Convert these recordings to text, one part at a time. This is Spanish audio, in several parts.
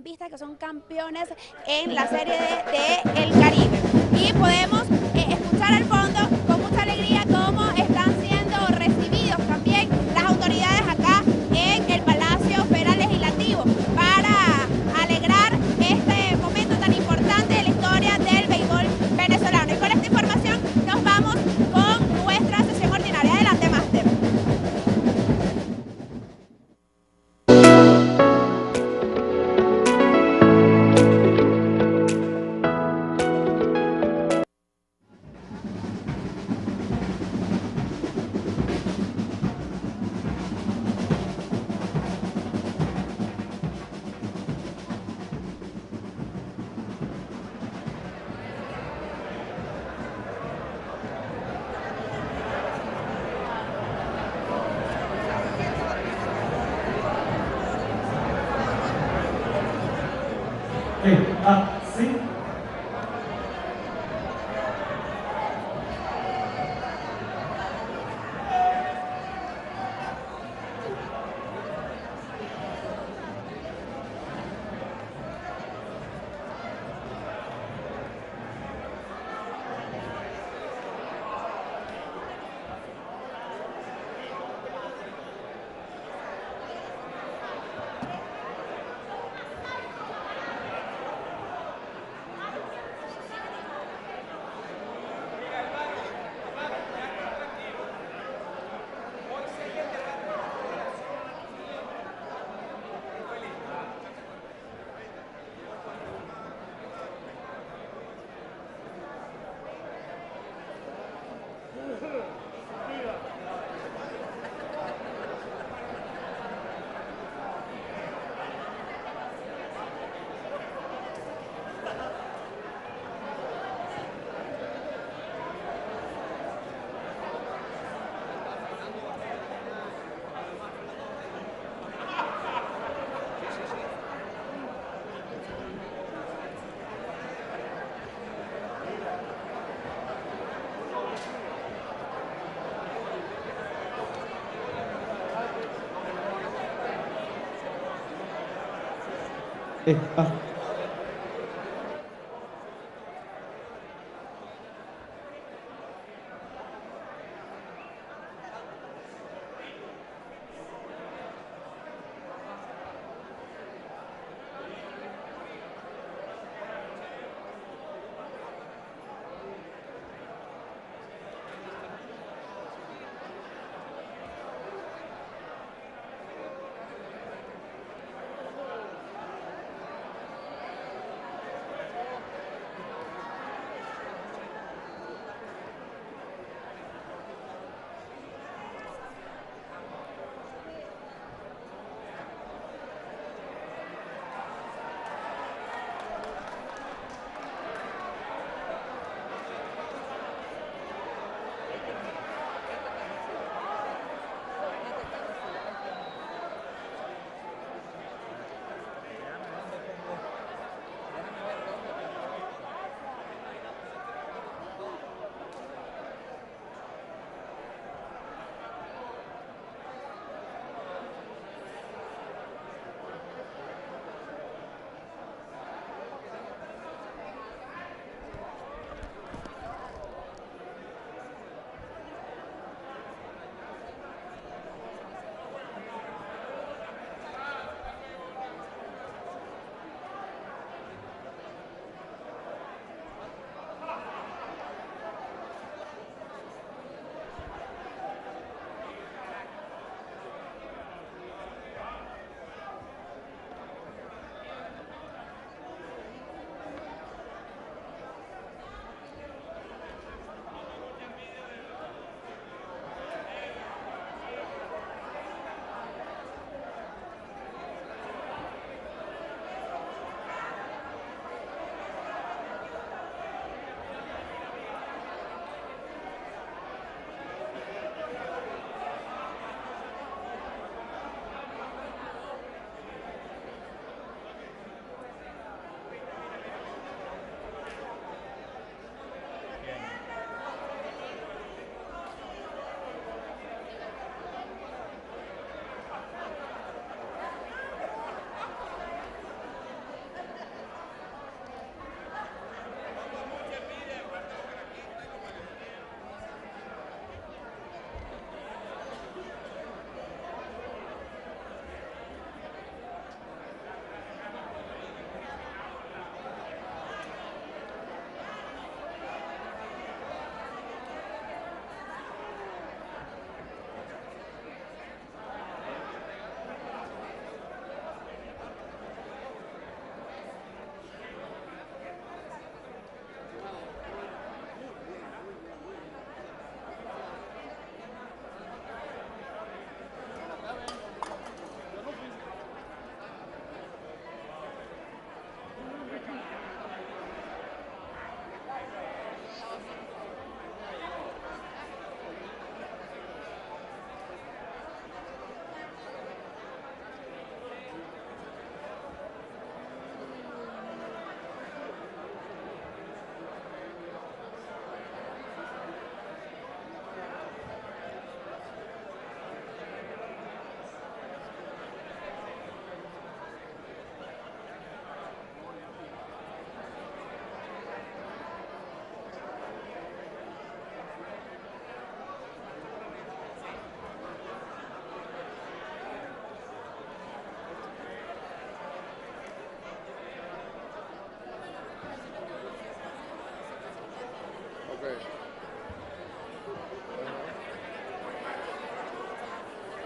en pista, que son campeones en la serie de El Caribe. Y podemos escuchar al fondo con mucha alegría cómo están siendo recibidos también las autoridades acá en el Palacio Federal Legislativo para alegrar este momento tan importante de la historia del béisbol venezolano. Y con esta información nos vamos con nuestra sesión ordinaria. Adelante, Máster.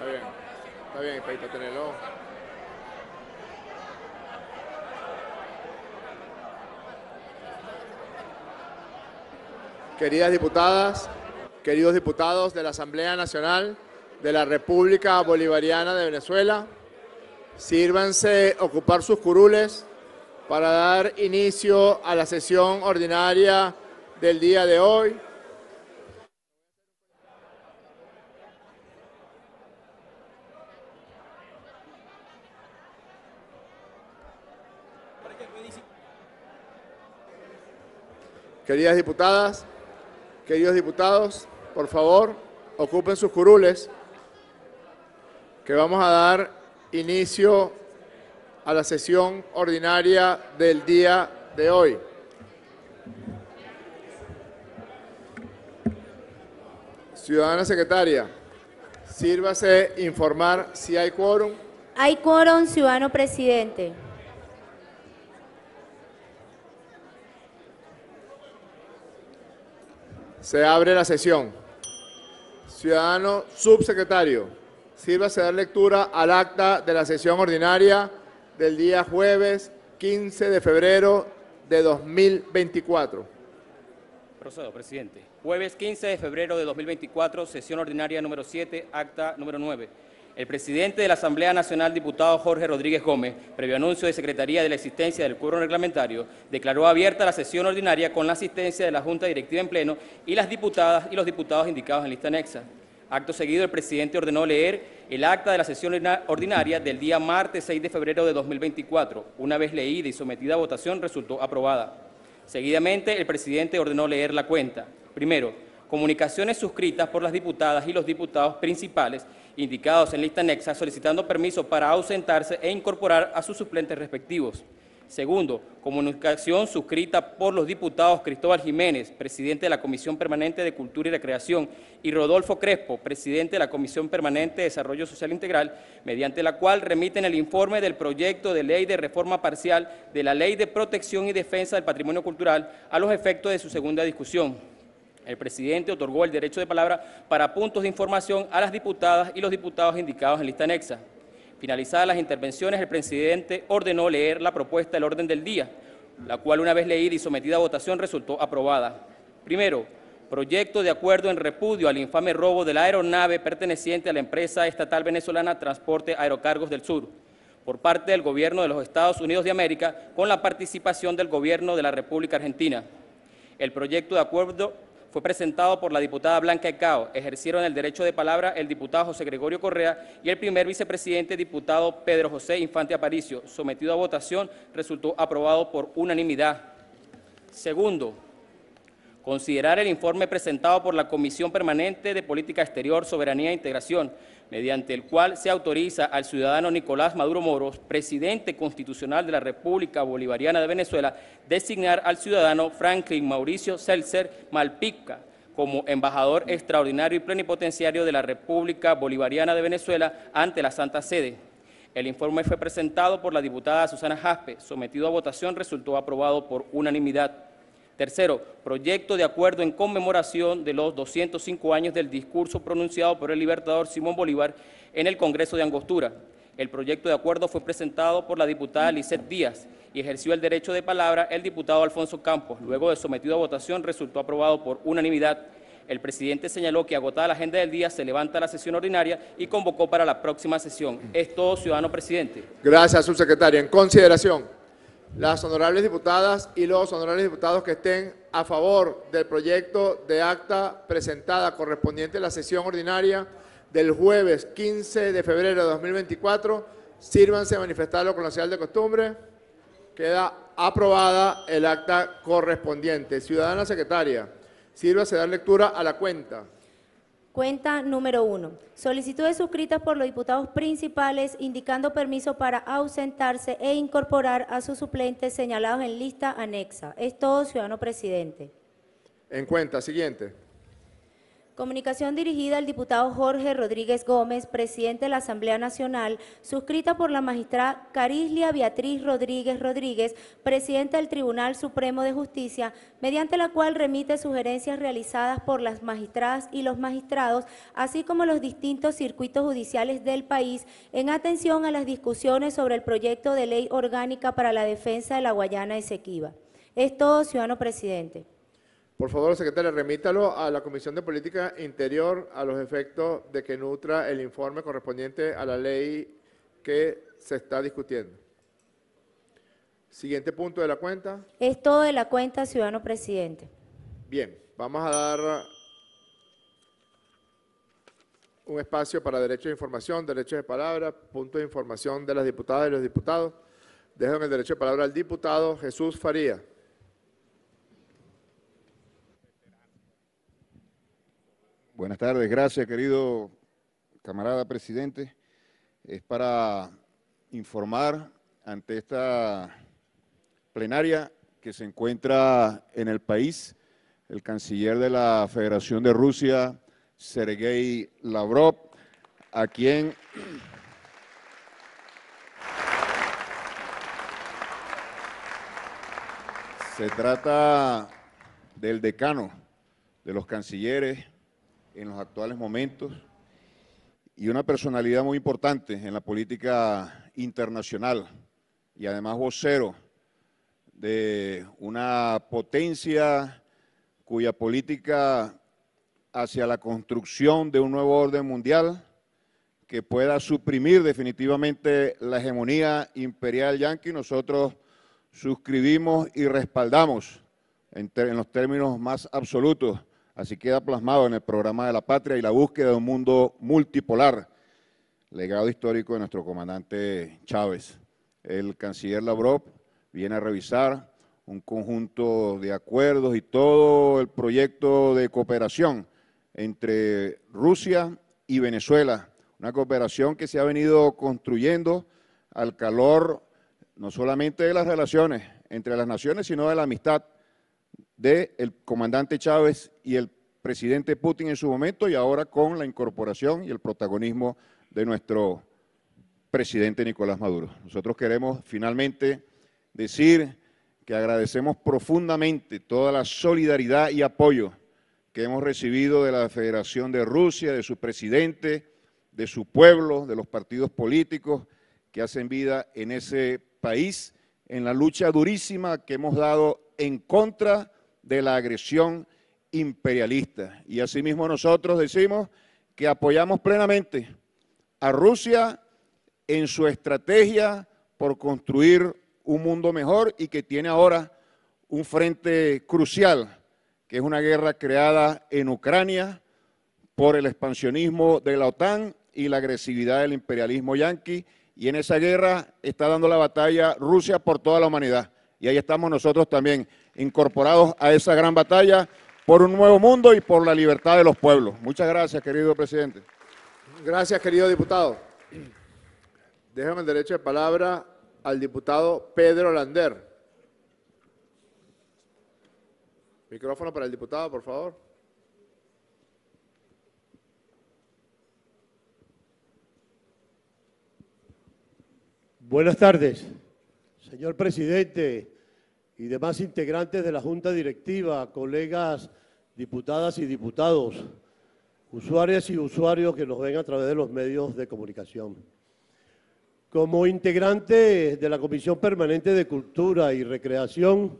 Está bien, Peito, tenerlo. Queridas diputadas, queridos diputados de la Asamblea Nacional de la República Bolivariana de Venezuela, sírvanse ocupar sus curules para dar inicio a la sesión ordinaria del día de hoy. Queridas diputadas, queridos diputados, por favor, ocupen sus curules, que vamos a dar inicio a la sesión ordinaria del día de hoy. Ciudadana secretaria, sírvase informar si hay quórum. Hay quórum, ciudadano presidente. Se abre la sesión. Ciudadano subsecretario, sírvase dar lectura al acta de la sesión ordinaria del día jueves 15 de febrero de 2024. Procedo, presidente. Jueves 15 de febrero de 2024, sesión ordinaria número 7, acta número 9. El presidente de la Asamblea Nacional, diputado Jorge Rodríguez Gómez, previo anuncio de Secretaría de la existencia del quórum reglamentario, declaró abierta la sesión ordinaria con la asistencia de la Junta Directiva en pleno y las diputadas y los diputados indicados en lista anexa. Acto seguido, el presidente ordenó leer el acta de la sesión ordinaria del día martes 6 de febrero de 2024. Una vez leída y sometida a votación, resultó aprobada. Seguidamente, el presidente ordenó leer la cuenta. Primero, comunicaciones suscritas por las diputadas y los diputados principales indicados en lista anexa solicitando permiso para ausentarse e incorporar a sus suplentes respectivos. Segundo, comunicación suscrita por los diputados Cristóbal Jiménez, presidente de la Comisión Permanente de Cultura y Recreación, y Rodolfo Crespo, presidente de la Comisión Permanente de Desarrollo Social Integral, mediante la cual remiten el informe del proyecto de ley de reforma parcial de la Ley de Protección y Defensa del Patrimonio Cultural a los efectos de su segunda discusión. El presidente otorgó el derecho de palabra para puntos de información a las diputadas y los diputados indicados en lista anexa. Finalizadas las intervenciones, el presidente ordenó leer la propuesta del orden del día, la cual una vez leída y sometida a votación resultó aprobada. Primero, proyecto de acuerdo en repudio al infame robo de la aeronave perteneciente a la empresa estatal venezolana Transporte Aerocargos del Sur, por parte del gobierno de los Estados Unidos de América, con la participación del gobierno de la República Argentina. El proyecto de acuerdo fue presentado por la diputada Blanca Ecao. Ejercieron el derecho de palabra el diputado José Gregorio Correa y el primer vicepresidente diputado Pedro José Infante Aparicio. Sometido a votación, resultó aprobado por unanimidad. Segundo, considerar el informe presentado por la Comisión Permanente de Política Exterior, Soberanía e Integración, mediante el cual se autoriza al ciudadano Nicolás Maduro Moros, presidente constitucional de la República Bolivariana de Venezuela, designar al ciudadano Franklin Mauricio Seltzer Malpica como embajador extraordinario y plenipotenciario de la República Bolivariana de Venezuela ante la Santa Sede. El informe fue presentado por la diputada Susana Jaspe. Sometido a votación, resultó aprobado por unanimidad. Tercero, proyecto de acuerdo en conmemoración de los 205 años del discurso pronunciado por el libertador Simón Bolívar en el Congreso de Angostura. El proyecto de acuerdo fue presentado por la diputada Lizeth Díaz y ejerció el derecho de palabra el diputado Alfonso Campos. Luego de sometido a votación, resultó aprobado por unanimidad. El presidente señaló que agotada la agenda del día, se levanta la sesión ordinaria y convocó para la próxima sesión. Es todo, ciudadano presidente. Gracias, subsecretaria. En consideración, las honorables diputadas y los honorables diputados que estén a favor del proyecto de acta presentada correspondiente a la sesión ordinaria del jueves 15 de febrero de 2024, sírvanse a manifestarlo con la señal de costumbre. Queda aprobada el acta correspondiente. Ciudadana secretaria, sírvase a dar lectura a la cuenta. Cuenta número 1. Solicitudes suscritas por los diputados principales indicando permiso para ausentarse e incorporar a sus suplentes señalados en lista anexa. Es todo, ciudadano presidente. En cuenta siguiente. Comunicación dirigida al diputado Jorge Rodríguez Gómez, presidente de la Asamblea Nacional, suscrita por la magistrada Carislia Beatriz Rodríguez Rodríguez, presidenta del Tribunal Supremo de Justicia, mediante la cual remite sugerencias realizadas por las magistradas y los magistrados, así como los distintos circuitos judiciales del país, en atención a las discusiones sobre el proyecto de ley orgánica para la defensa de la Guayana Esequiba. Es todo, ciudadano presidente. Por favor, secretaria, remítalo a la Comisión de Política Interior a los efectos de que nutra el informe correspondiente a la ley que se está discutiendo. Siguiente punto de la cuenta. Es todo de la cuenta, ciudadano presidente. Bien, vamos a dar un espacio para derechos de información, derechos de palabra, puntos de información de las diputadas y los diputados. Dejo en el derecho de palabra al diputado Jesús Faría. Buenas tardes, gracias querido camarada presidente. Es para informar ante esta plenaria que se encuentra en el país el canciller de la Federación de Rusia, Sergei Lavrov, a quien se trata del decano de los cancilleres en los actuales momentos y una personalidad muy importante en la política internacional y además vocero de una potencia cuya política hacia la construcción de un nuevo orden mundial que pueda suprimir definitivamente la hegemonía imperial yanqui, nosotros suscribimos y respaldamos en los términos más absolutos. Así queda plasmado en el programa de la patria y la búsqueda de un mundo multipolar, legado histórico de nuestro comandante Chávez. El canciller Lavrov viene a revisar un conjunto de acuerdos y todo el proyecto de cooperación entre Rusia y Venezuela, una cooperación que se ha venido construyendo al calor no solamente de las relaciones entre las naciones, sino de la amistad del comandante Chávez y el presidente Putin en su momento y ahora con la incorporación y el protagonismo de nuestro presidente Nicolás Maduro. Nosotros queremos finalmente decir que agradecemos profundamente toda la solidaridad y apoyo que hemos recibido de la Federación de Rusia, de su presidente, de su pueblo, de los partidos políticos que hacen vida en ese país, en la lucha durísima que hemos dado en contra de la agresión imperialista. Y asimismo nosotros decimos que apoyamos plenamente a Rusia en su estrategia por construir un mundo mejor y que tiene ahora un frente crucial, que es una guerra creada en Ucrania por el expansionismo de la OTAN y la agresividad del imperialismo yanqui, y en esa guerra está dando la batalla Rusia por toda la humanidad. Y ahí estamos nosotros también, incorporados a esa gran batalla por un nuevo mundo y por la libertad de los pueblos. Muchas gracias, querido presidente. Gracias, querido diputado. Déjame el derecho de palabra al diputado Pedro Lander. Micrófono para el diputado, por favor. Buenas tardes, señor presidente y demás integrantes de la Junta Directiva, colegas diputadas y diputados, usuarias y usuarios que nos ven a través de los medios de comunicación. Como integrante de la Comisión Permanente de Cultura y Recreación,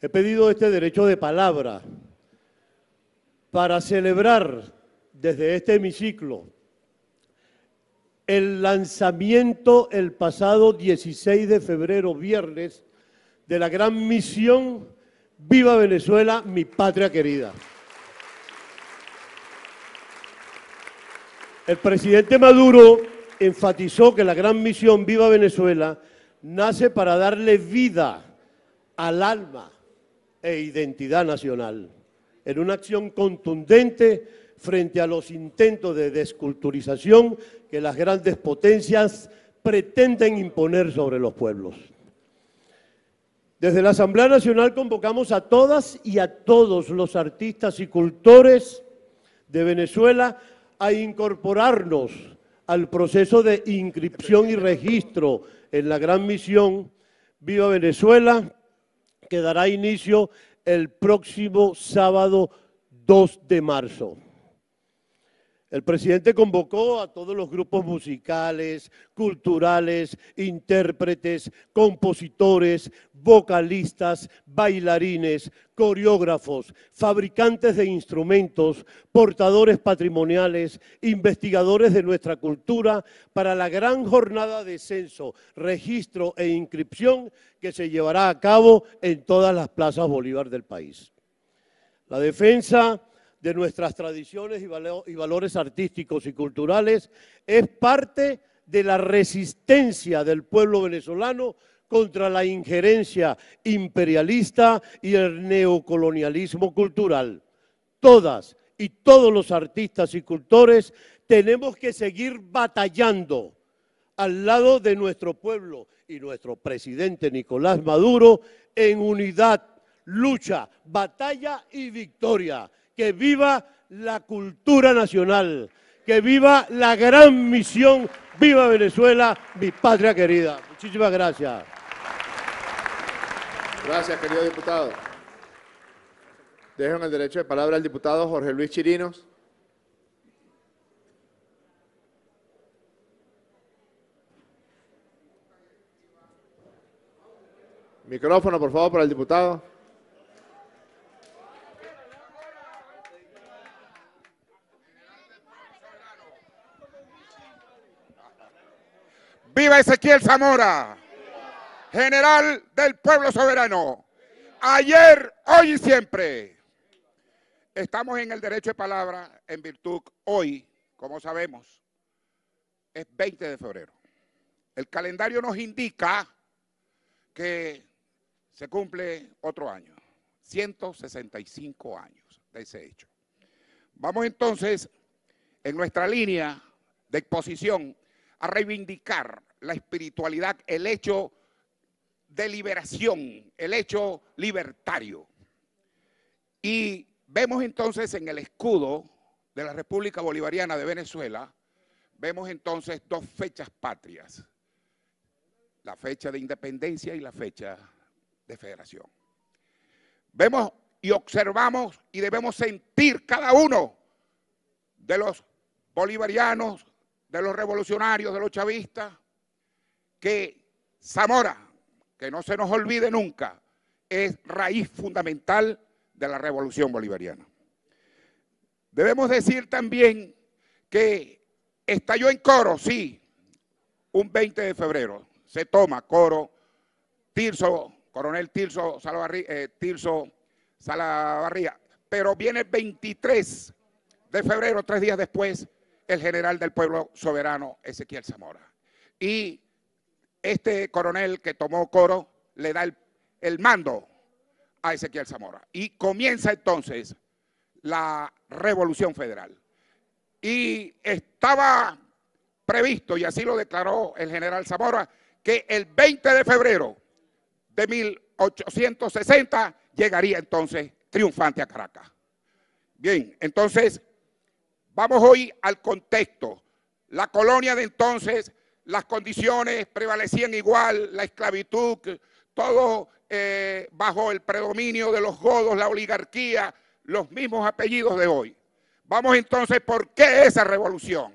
he pedido este derecho de palabra para celebrar desde este hemiciclo el lanzamiento el pasado 16 de febrero, viernes, de la gran misión Viva Venezuela, mi patria querida. El presidente Maduro enfatizó que la gran misión Viva Venezuela nace para darle vida al alma e identidad nacional, en una acción contundente frente a los intentos de desculturización que las grandes potencias pretenden imponer sobre los pueblos. Desde la Asamblea Nacional convocamos a todas y a todos los artistas y cultores de Venezuela a incorporarnos al proceso de inscripción y registro en la gran misión Viva Venezuela, que dará inicio el próximo sábado 2 de marzo. El presidente convocó a todos los grupos musicales, culturales, intérpretes, compositores, vocalistas, bailarines, coreógrafos, fabricantes de instrumentos, portadores patrimoniales, investigadores de nuestra cultura, para la gran jornada de censo, registro e inscripción que se llevará a cabo en todas las plazas Bolívar del país. La defensa de nuestras tradiciones y valores artísticos y culturales es parte de la resistencia del pueblo venezolano contra la injerencia imperialista y el neocolonialismo cultural. Todas y todos los artistas y cultores tenemos que seguir batallando al lado de nuestro pueblo y nuestro presidente Nicolás Maduro en unidad, lucha, batalla y victoria. Que viva la cultura nacional, que viva la gran misión, viva Venezuela, mi patria querida. Muchísimas gracias. Gracias, querido diputado. Dejo en el derecho de palabra al diputado Jorge Luis Chirinos. Micrófono, por favor, para el diputado. ¡Viva Ezequiel Zamora! General del pueblo soberano. Ayer, hoy y siempre. Estamos en el derecho de palabra en virtud hoy, como sabemos, es 20 de febrero. El calendario nos indica que se cumple otro año, 165 años de ese hecho. Vamos entonces en nuestra línea de exposición a reivindicar la espiritualidad, el hecho de liberación, el hecho libertario. Y vemos entonces en el escudo de la República Bolivariana de Venezuela, vemos entonces dos fechas patrias, la fecha de independencia y la fecha de federación. Vemos y observamos y debemos sentir cada uno de los bolivarianos, de los revolucionarios, de los chavistas, que Zamora, que no se nos olvide nunca, es raíz fundamental de la revolución bolivariana. Debemos decir también que estalló en Coro, sí, un 20 de febrero, se toma Coro, Tirso, coronel Tirso Salavarría, pero viene el 23 de febrero, 3 días después, el general del pueblo soberano Ezequiel Zamora. Y este coronel que tomó Coro le da el mando a Ezequiel Zamora. Y comienza entonces la Revolución Federal. Y estaba previsto, y así lo declaró el general Zamora, que el 20 de febrero de 1860 llegaría entonces triunfante a Caracas. Bien, entonces vamos hoy al contexto. La colonia de entonces, las condiciones prevalecían igual, la esclavitud, todo bajo el predominio de los godos, la oligarquía, los mismos apellidos de hoy. Vamos entonces, ¿por qué esa revolución?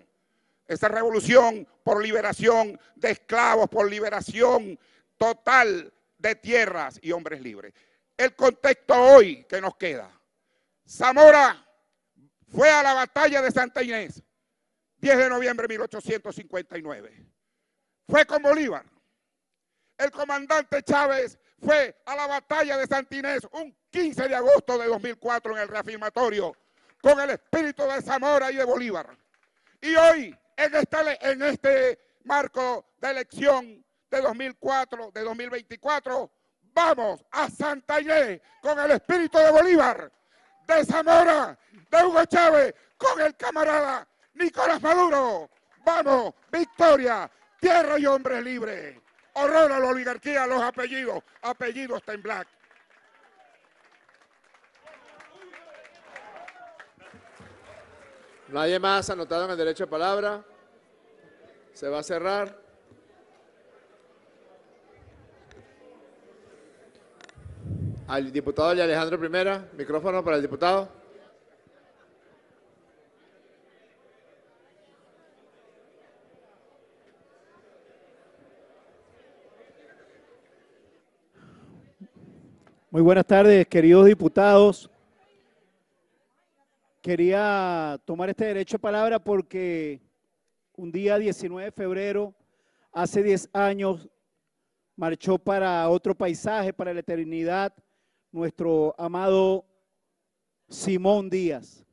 Esa revolución por liberación de esclavos, por liberación total de tierras y hombres libres. El contexto hoy que nos queda. Zamora fue a la batalla de Santa Inés, 10 de noviembre de 1859. Fue con Bolívar. El comandante Chávez fue a la batalla de Santa Inés un 15 de agosto de 2004 en el reafirmatorio, con el espíritu de Zamora y de Bolívar. Y hoy, en este marco de elección de 2004, de 2024, vamos a Santa Inés con el espíritu de Bolívar, de Zamora, de Hugo Chávez, con el camarada Nicolás Maduro. Vamos, victoria, tierra y hombres libres. Horror a la oligarquía, a los apellidos. Apellidos está en black. Nadie más anotado en el derecho de palabra. Se va a cerrar. Al diputado Alejandro Primera, micrófono para el diputado. Muy buenas tardes, queridos diputados. Quería tomar este derecho de palabra porque un día 19 de febrero, hace 10 años, marchó para otro paisaje, para la eternidad, nuestro amado Simón Díaz.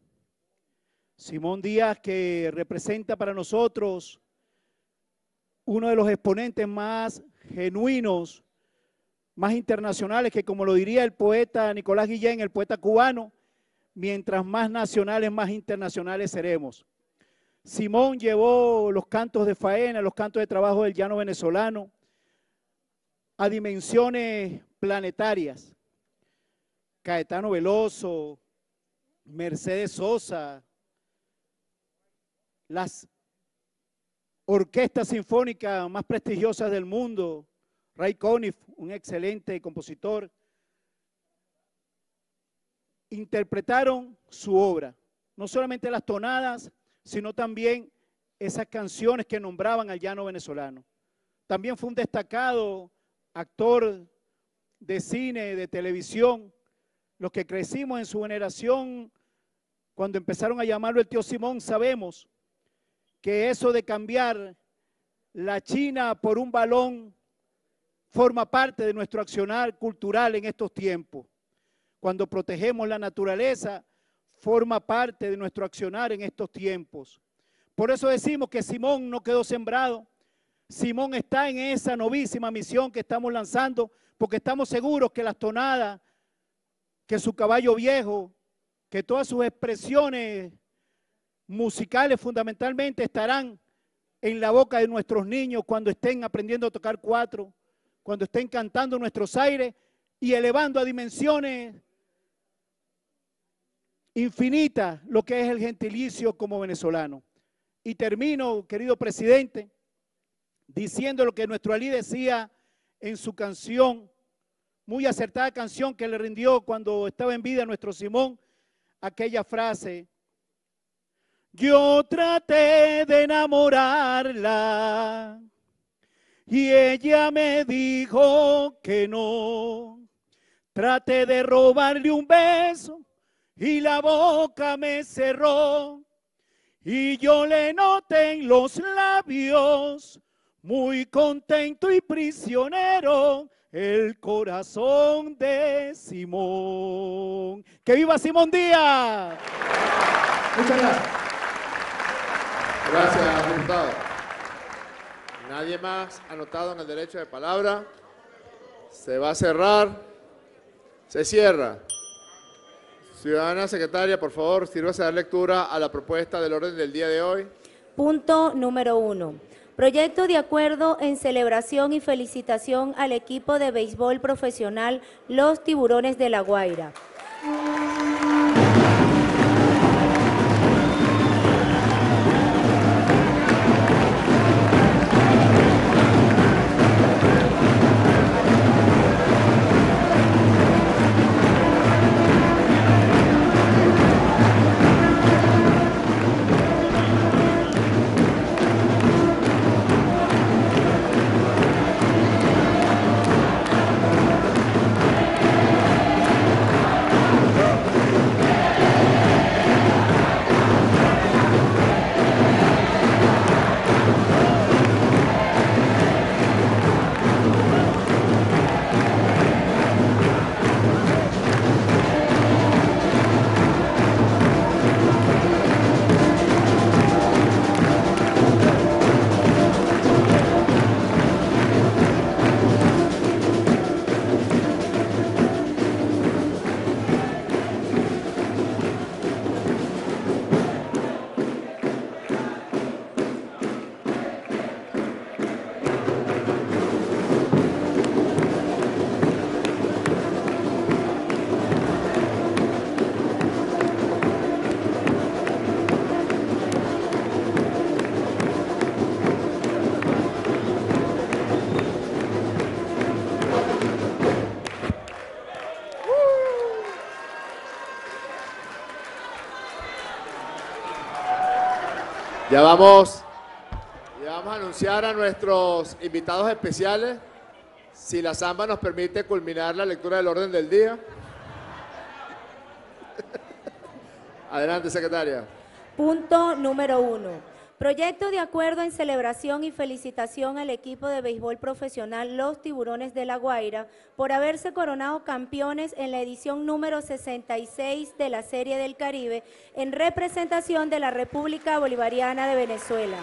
Simón Díaz, que representa para nosotros uno de los exponentes más genuinos, más internacionales, que como lo diría el poeta Nicolás Guillén, el poeta cubano, mientras más nacionales, más internacionales seremos. Simón llevó los cantos de faena, los cantos de trabajo del llano venezolano a dimensiones planetarias. Caetano Veloso, Mercedes Sosa, las orquestas sinfónicas más prestigiosas del mundo, Ray Conniff, un excelente compositor, interpretaron su obra, no solamente las tonadas, sino también esas canciones que nombraban al llano venezolano. También fue un destacado actor de cine, de televisión. Los que crecimos en su generación, cuando empezaron a llamarlo el tío Simón, sabemos que eso de cambiar la China por un balón forma parte de nuestro accionar cultural en estos tiempos. Cuando protegemos la naturaleza, forma parte de nuestro accionar en estos tiempos. Por eso decimos que Simón no quedó sembrado. Simón está en esa novísima misión que estamos lanzando, porque estamos seguros que las tonadas, que su caballo viejo, que todas sus expresiones musicales fundamentalmente estarán en la boca de nuestros niños cuando estén aprendiendo a tocar cuatro, cuando estén cantando nuestros aires y elevando a dimensiones infinitas lo que es el gentilicio como venezolano. Y termino, querido presidente, diciendo lo que nuestro Alí decía en su canción, muy acertada canción que le rindió cuando estaba en vida nuestro Simón, aquella frase: yo traté de enamorarla y ella me dijo que no. Traté de robarle un beso y la boca me cerró. Y yo le noté en los labios, muy contento y prisionero, el corazón de Simón. ¡Que viva Simón Díaz! Muchas gracias. Gracias, diputado. Nadie más anotado en el derecho de palabra. Se va a cerrar. Se cierra. Ciudadana secretaria, por favor, sírvase a dar lectura a la propuesta del orden del día de hoy. Punto número 1. Proyecto de acuerdo en celebración y felicitación al equipo de béisbol profesional Los Tiburones de La Guaira. Ya vamos a anunciar a nuestros invitados especiales. Si la samba nos permite culminar la lectura del orden del día. Adelante, secretaria. Punto número 1. Proyecto de acuerdo en celebración y felicitación al equipo de béisbol profesional Los Tiburones de La Guaira por haberse coronado campeones en la edición número 66 de la Serie del Caribe en representación de la República Bolivariana de Venezuela.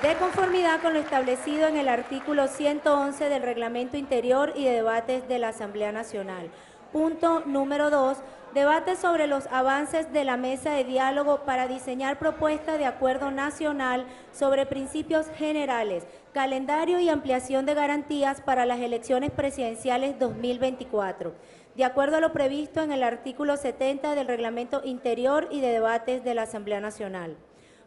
De conformidad con lo establecido en el artículo 111 del Reglamento Interior y de Debates de la Asamblea Nacional. Punto número 2. Debate sobre los avances de la mesa de diálogo para diseñar propuestas de acuerdo nacional sobre principios generales, calendario y ampliación de garantías para las elecciones presidenciales 2024, de acuerdo a lo previsto en el artículo 70 del Reglamento Interior y de Debates de la Asamblea Nacional.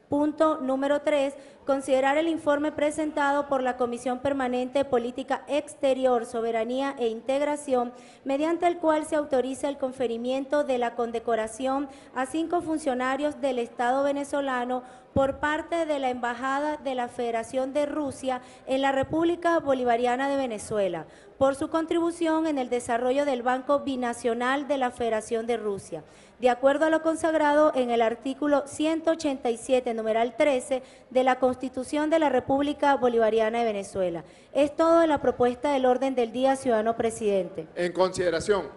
Punto número 3. Considerar el informe presentado por la Comisión Permanente de Política Exterior, Soberanía e Integración, mediante el cual se autoriza el conferimiento de la condecoración a 5 funcionarios del Estado venezolano por parte de la Embajada de la Federación de Rusia en la República Bolivariana de Venezuela, por su contribución en el desarrollo del Banco Binacional de la Federación de Rusia, de acuerdo a lo consagrado en el artículo 187, numeral 13, de la Constitución de la República Bolivariana de Venezuela. Es todo de la propuesta del orden del día, ciudadano presidente. En consideración,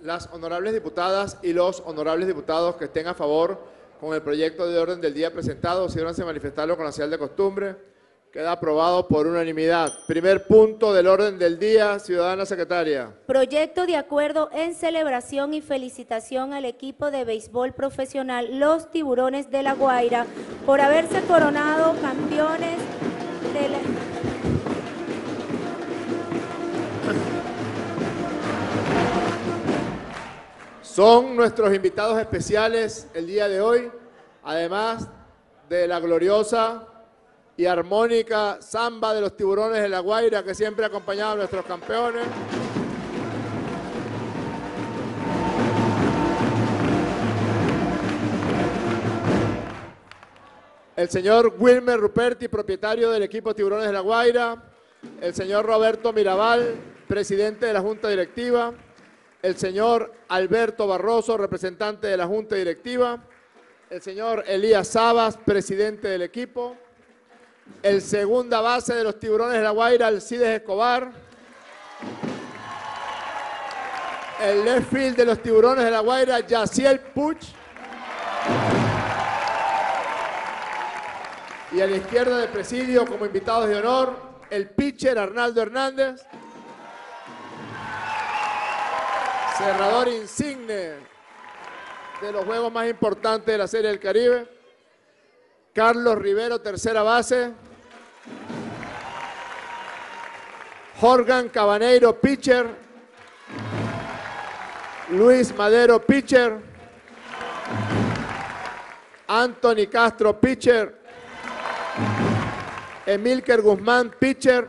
las honorables diputadas y los honorables diputados que estén a favor con el proyecto de orden del día presentado, sírvanse manifestarlo con la señal de costumbre. Queda aprobado por unanimidad. Primer punto del orden del día, ciudadana secretaria. Proyecto de acuerdo en celebración y felicitación al equipo de béisbol profesional Los Tiburones de La Guaira por haberse coronado campeones de la... Son nuestros invitados especiales el día de hoy, además de la gloriosa y armónica samba de los Tiburones de La Guaira, que siempre ha acompañado a nuestros campeones. El señor Wilmer Ruperti, propietario del equipo Tiburones de La Guaira. El señor Roberto Mirabal, presidente de la Junta Directiva. El señor Alberto Barroso, representante de la Junta Directiva. El señor Elías Sabas, presidente del equipo. El segunda base de los Tiburones de La Guaira, Alcides Escobar. El left field de los Tiburones de La Guaira, Yaciel Puch. Y a la izquierda de presidio, como invitados de honor, el pitcher Arnaldo Hernández. Cerrador insigne de los juegos más importantes de la Serie del Caribe. Carlos Rivero, tercera base. Jorgan Cabaneiro, pitcher. Luis Madero, pitcher. Anthony Castro, pitcher. Emilker Guzmán, pitcher.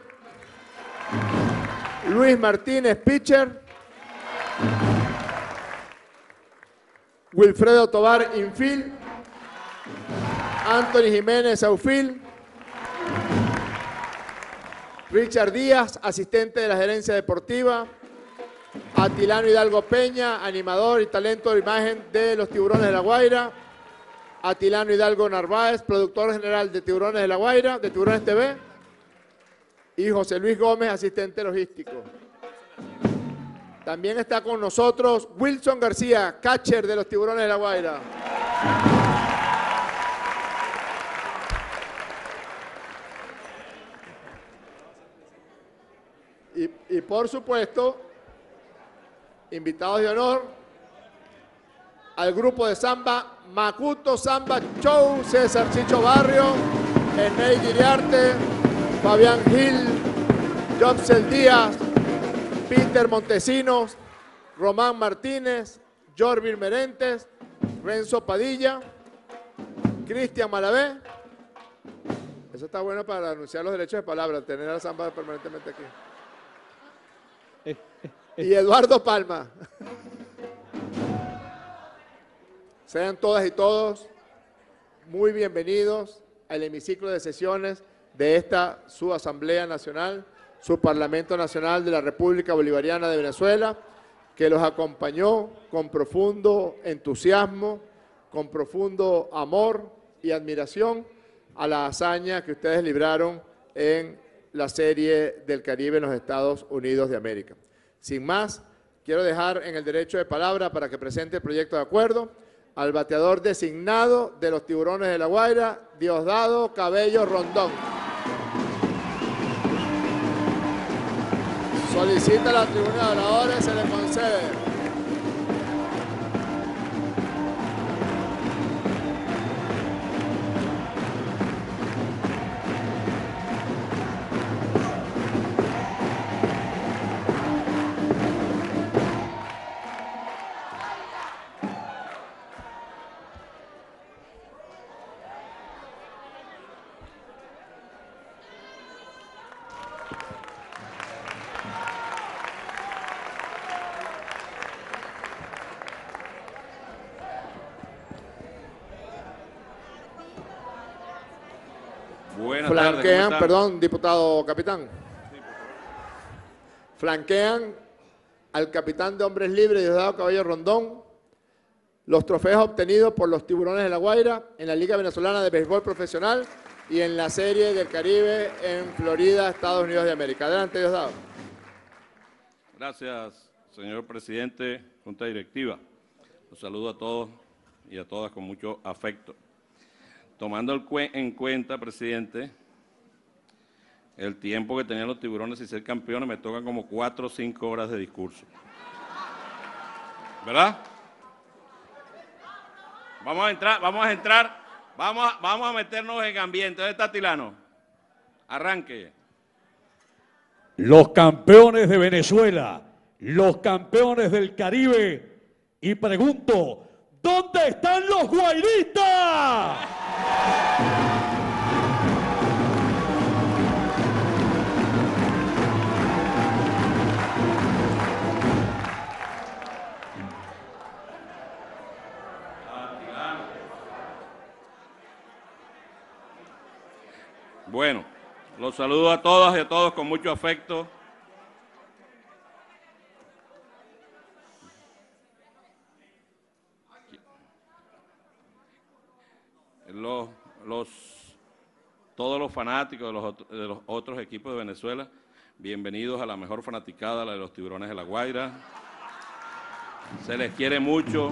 Luis Martínez, pitcher. Wilfredo Tobar, infield. Anthony Jiménez, outfield. Richard Díaz, asistente de la gerencia deportiva. Atilano Hidalgo Peña, animador y talento de imagen de los Tiburones de La Guaira. Atilano Hidalgo Narváez, productor general de Tiburones de La Guaira, de Tiburones TV. Y José Luis Gómez, asistente logístico. También está con nosotros Wilson García, catcher de los Tiburones de La Guaira. Y por supuesto, invitados de honor al grupo de samba Macuto Samba Show, César Chicho Barrio, Eney Diriarte, Fabián Gil, Jobsel Díaz, Peter Montesinos, Román Martínez, Jorvin Merentes, Renzo Padilla, Cristian Malavé. Eso está bueno para anunciar los derechos de palabra, tener a la samba permanentemente aquí. Y Eduardo Palma. Sean todas y todos muy bienvenidos al hemiciclo de sesiones de esta su Asamblea Nacional, su Parlamento Nacional de la República Bolivariana de Venezuela, que los acompañó con profundo entusiasmo, con profundo amor y admiración a la hazaña que ustedes libraron en la Serie del Caribe en los Estados Unidos de América. Sin más, quiero dejar en el derecho de palabra para que presente el proyecto de acuerdo al bateador designado de los Tiburones de La Guaira, Diosdado Cabello Rondón. Solicita la tribuna de oradores, se le concede. Flanquean, perdón, diputado capitán. Flanquean al capitán de Hombres Libres, Diosdado Cabello Rondón, los trofeos obtenidos por los Tiburones de La Guaira en la Liga Venezolana de Béisbol Profesional y en la Serie del Caribe en Florida, Estados Unidos de América. Adelante, Diosdado. Gracias, señor presidente, Junta Directiva. Los saludo a todos y a todas con mucho afecto. Tomando en cuenta, presidente, el tiempo que tenían los Tiburones y ser campeones, me tocan como 4 o 5 horas de discurso. ¿Verdad? Vamos a meternos en ambiente. ¿Dónde está Tilano? Arranque. Los campeones de Venezuela, los campeones del Caribe, y pregunto, ¿dónde están los guairistas? Bueno, los saludo a todas y a todos con mucho afecto. Todos los fanáticos de los otros equipos de Venezuela, bienvenidos a la mejor fanaticada, la de los Tiburones de La Guaira. Se les quiere mucho.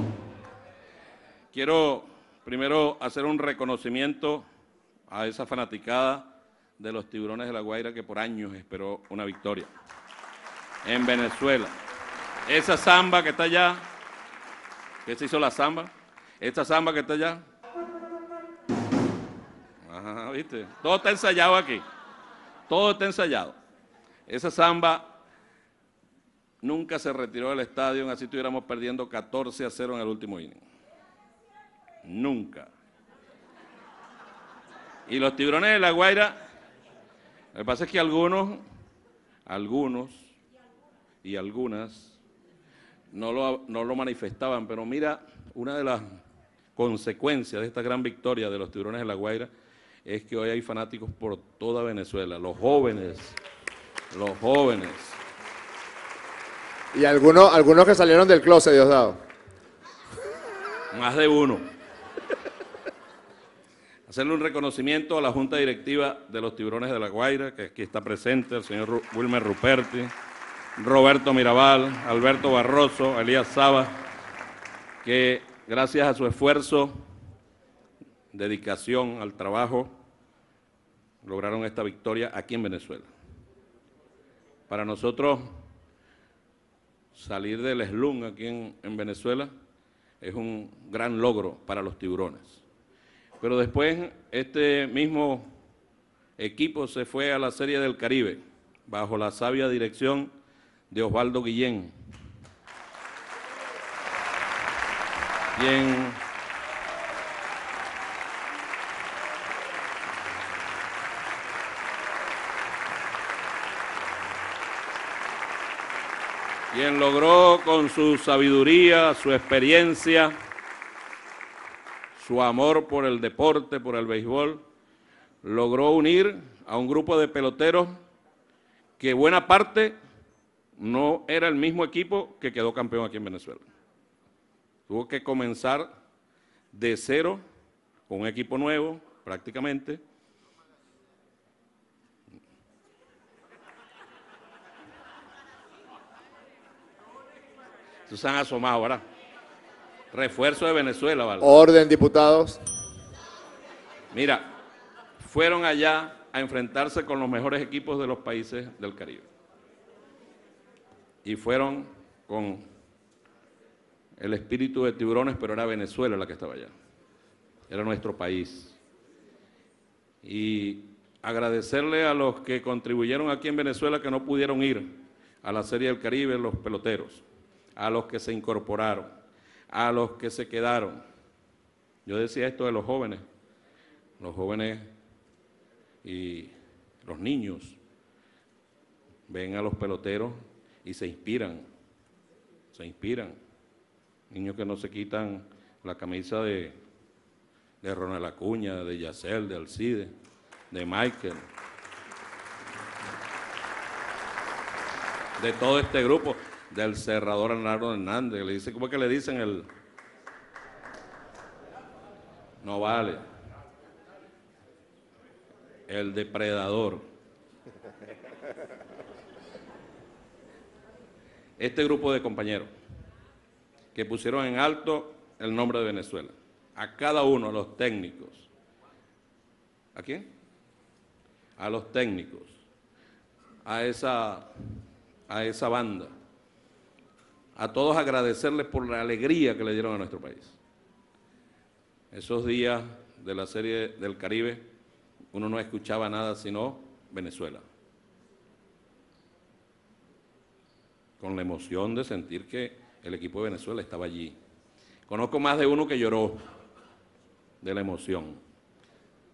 Quiero primero hacer un reconocimiento a esa fanaticada de los Tiburones de La Guaira que por años esperó una victoria en Venezuela. Esa samba que está allá, ¿qué se hizo la samba? Esta samba que está allá. Ajá, ¿viste? Todo está ensayado aquí, todo está ensayado. Esa samba nunca se retiró del estadio, así estuviéramos perdiendo 14-0 en el último inning. Nunca. Y los Tiburones de La Guaira, lo que pasa es que algunos y algunas no lo manifestaban, pero mira, una de las consecuencias de esta gran victoria de los Tiburones de La Guaira es que hoy hay fanáticos por toda Venezuela, los jóvenes. Y algunos que salieron del closet, Diosdado. Más de uno. Hacerle un reconocimiento a la Junta Directiva de los Tiburones de La Guaira, que aquí está presente el señor Wilmer Ruperti, Roberto Mirabal, Alberto Barroso, Elías Sabas, que gracias a su esfuerzo, dedicación al trabajo, lograron esta victoria aquí en Venezuela. Para nosotros, salir del slum aquí en Venezuela es un gran logro para los Tiburones. Pero después, este mismo equipo se fue a la Serie del Caribe, bajo la sabia dirección de Osvaldo Guillén, quien logró con su sabiduría, su experiencia, su amor por el deporte, por el béisbol, logró unir a un grupo de peloteros que buena parte no era el mismo equipo que quedó campeón aquí en Venezuela. Tuvo que comenzar de cero con un equipo nuevo prácticamente. Se han asomado, ¿verdad? Refuerzo de Venezuela, ¿vale? Orden, diputados. Mira, fueron allá a enfrentarse con los mejores equipos de los países del Caribe. Y fueron con el espíritu de tiburones, pero era Venezuela la que estaba allá. Era nuestro país. Y agradecerle a los que contribuyeron aquí en Venezuela que no pudieron ir a la Serie del Caribe, los peloteros, a los que se incorporaron, a los que se quedaron. Yo decía esto de los jóvenes y los niños ven a los peloteros y se inspiran, niños que no se quitan la camisa de Ronald Acuña, de Yacel, de Alcides, de Michael, de todo este grupo, del cerrador Leonardo Hernández, que le dice, ¿cómo es que le dicen el? No vale. El depredador. Este grupo de compañeros que pusieron en alto el nombre de Venezuela. A cada uno, a los técnicos. ¿A quién? A los técnicos. A esa banda. A todos agradecerles por la alegría que le dieron a nuestro país. Esos días de la Serie del Caribe, uno no escuchaba nada sino Venezuela. Con la emoción de sentir que el equipo de Venezuela estaba allí. Conozco más de uno que lloró de la emoción.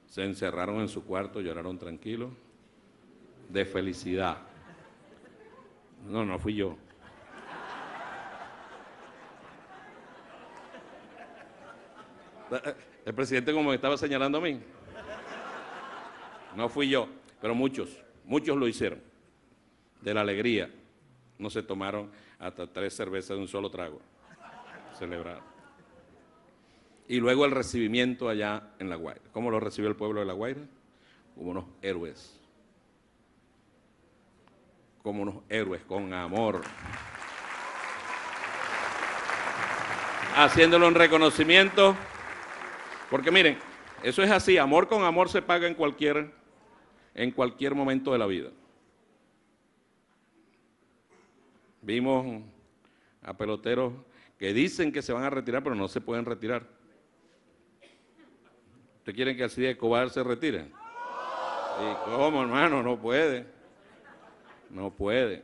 Se encerraron en su cuarto, lloraron tranquilos, de felicidad. No, no fui yo. El presidente como me estaba señalando a mí. No fui yo, pero muchos lo hicieron. De la alegría. No se tomaron hasta 3 cervezas de un solo trago. Celebraron. Y luego el recibimiento allá en La Guaira. ¿Cómo lo recibió el pueblo de La Guaira? Como unos héroes. Como unos héroes, con amor. Haciéndolo un reconocimiento. Porque miren, eso es así, amor con amor se paga en cualquier momento de la vida. Vimos a peloteros que dicen que se van a retirar, pero no se pueden retirar. ¿Ustedes quieren que Alcides Escobar se retire? ¿Y cómo, hermano? No puede. No puede.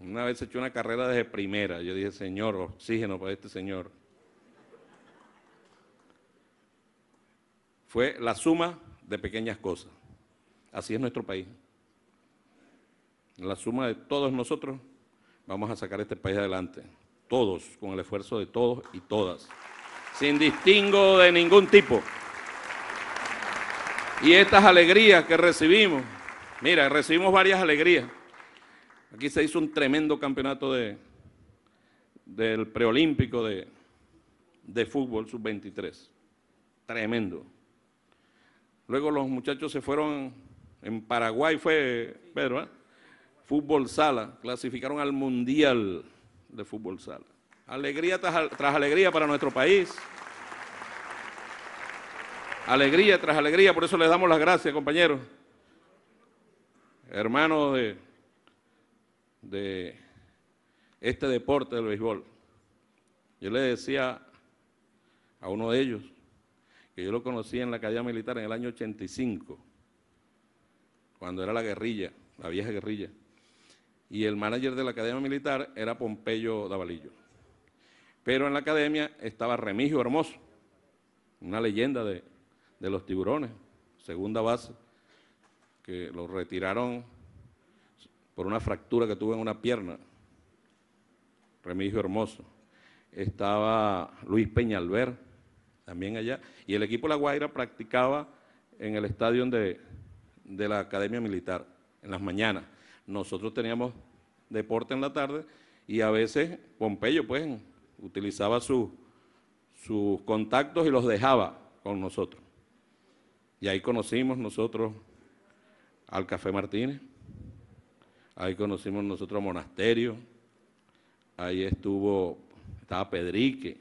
Una vez echó una carrera desde primera. Yo dije, señor, oxígeno para este señor. Fue la suma de pequeñas cosas. Así es nuestro país. La suma de todos nosotros vamos a sacar este país adelante. Todos, con el esfuerzo de todos y todas. Sin distingo de ningún tipo. Y estas alegrías que recibimos, mira, recibimos varias alegrías. Aquí se hizo un tremendo campeonato del preolímpico de fútbol sub-23. Tremendo. Luego los muchachos se fueron, en Paraguay fue, Pedro, ¿eh? Fútbol sala, clasificaron al Mundial de fútbol sala. Alegría tras alegría para nuestro país. Alegría tras alegría, por eso les damos las gracias, compañeros. Hermanos de este deporte del béisbol. Yo le decía a uno de ellos, que yo lo conocí en la Academia Militar en el año 85, cuando era la guerrilla, la vieja guerrilla, y el manager de la Academia Militar era Pompeyo Davalillo. Pero en la Academia estaba Remigio Hermoso, una leyenda de los tiburones, segunda base, que lo retiraron por una fractura que tuvo en una pierna, Remigio Hermoso. estaba Luis Peñalver, también allá, y el equipo La Guaira practicaba en el estadio de la Academia Militar, en las mañanas. Nosotros teníamos deporte en la tarde y a veces Pompeyo pues utilizaba sus contactos y los dejaba con nosotros. Y ahí conocimos nosotros al Café Martínez, ahí conocimos nosotros a Monasterio, ahí estaba Pedrique,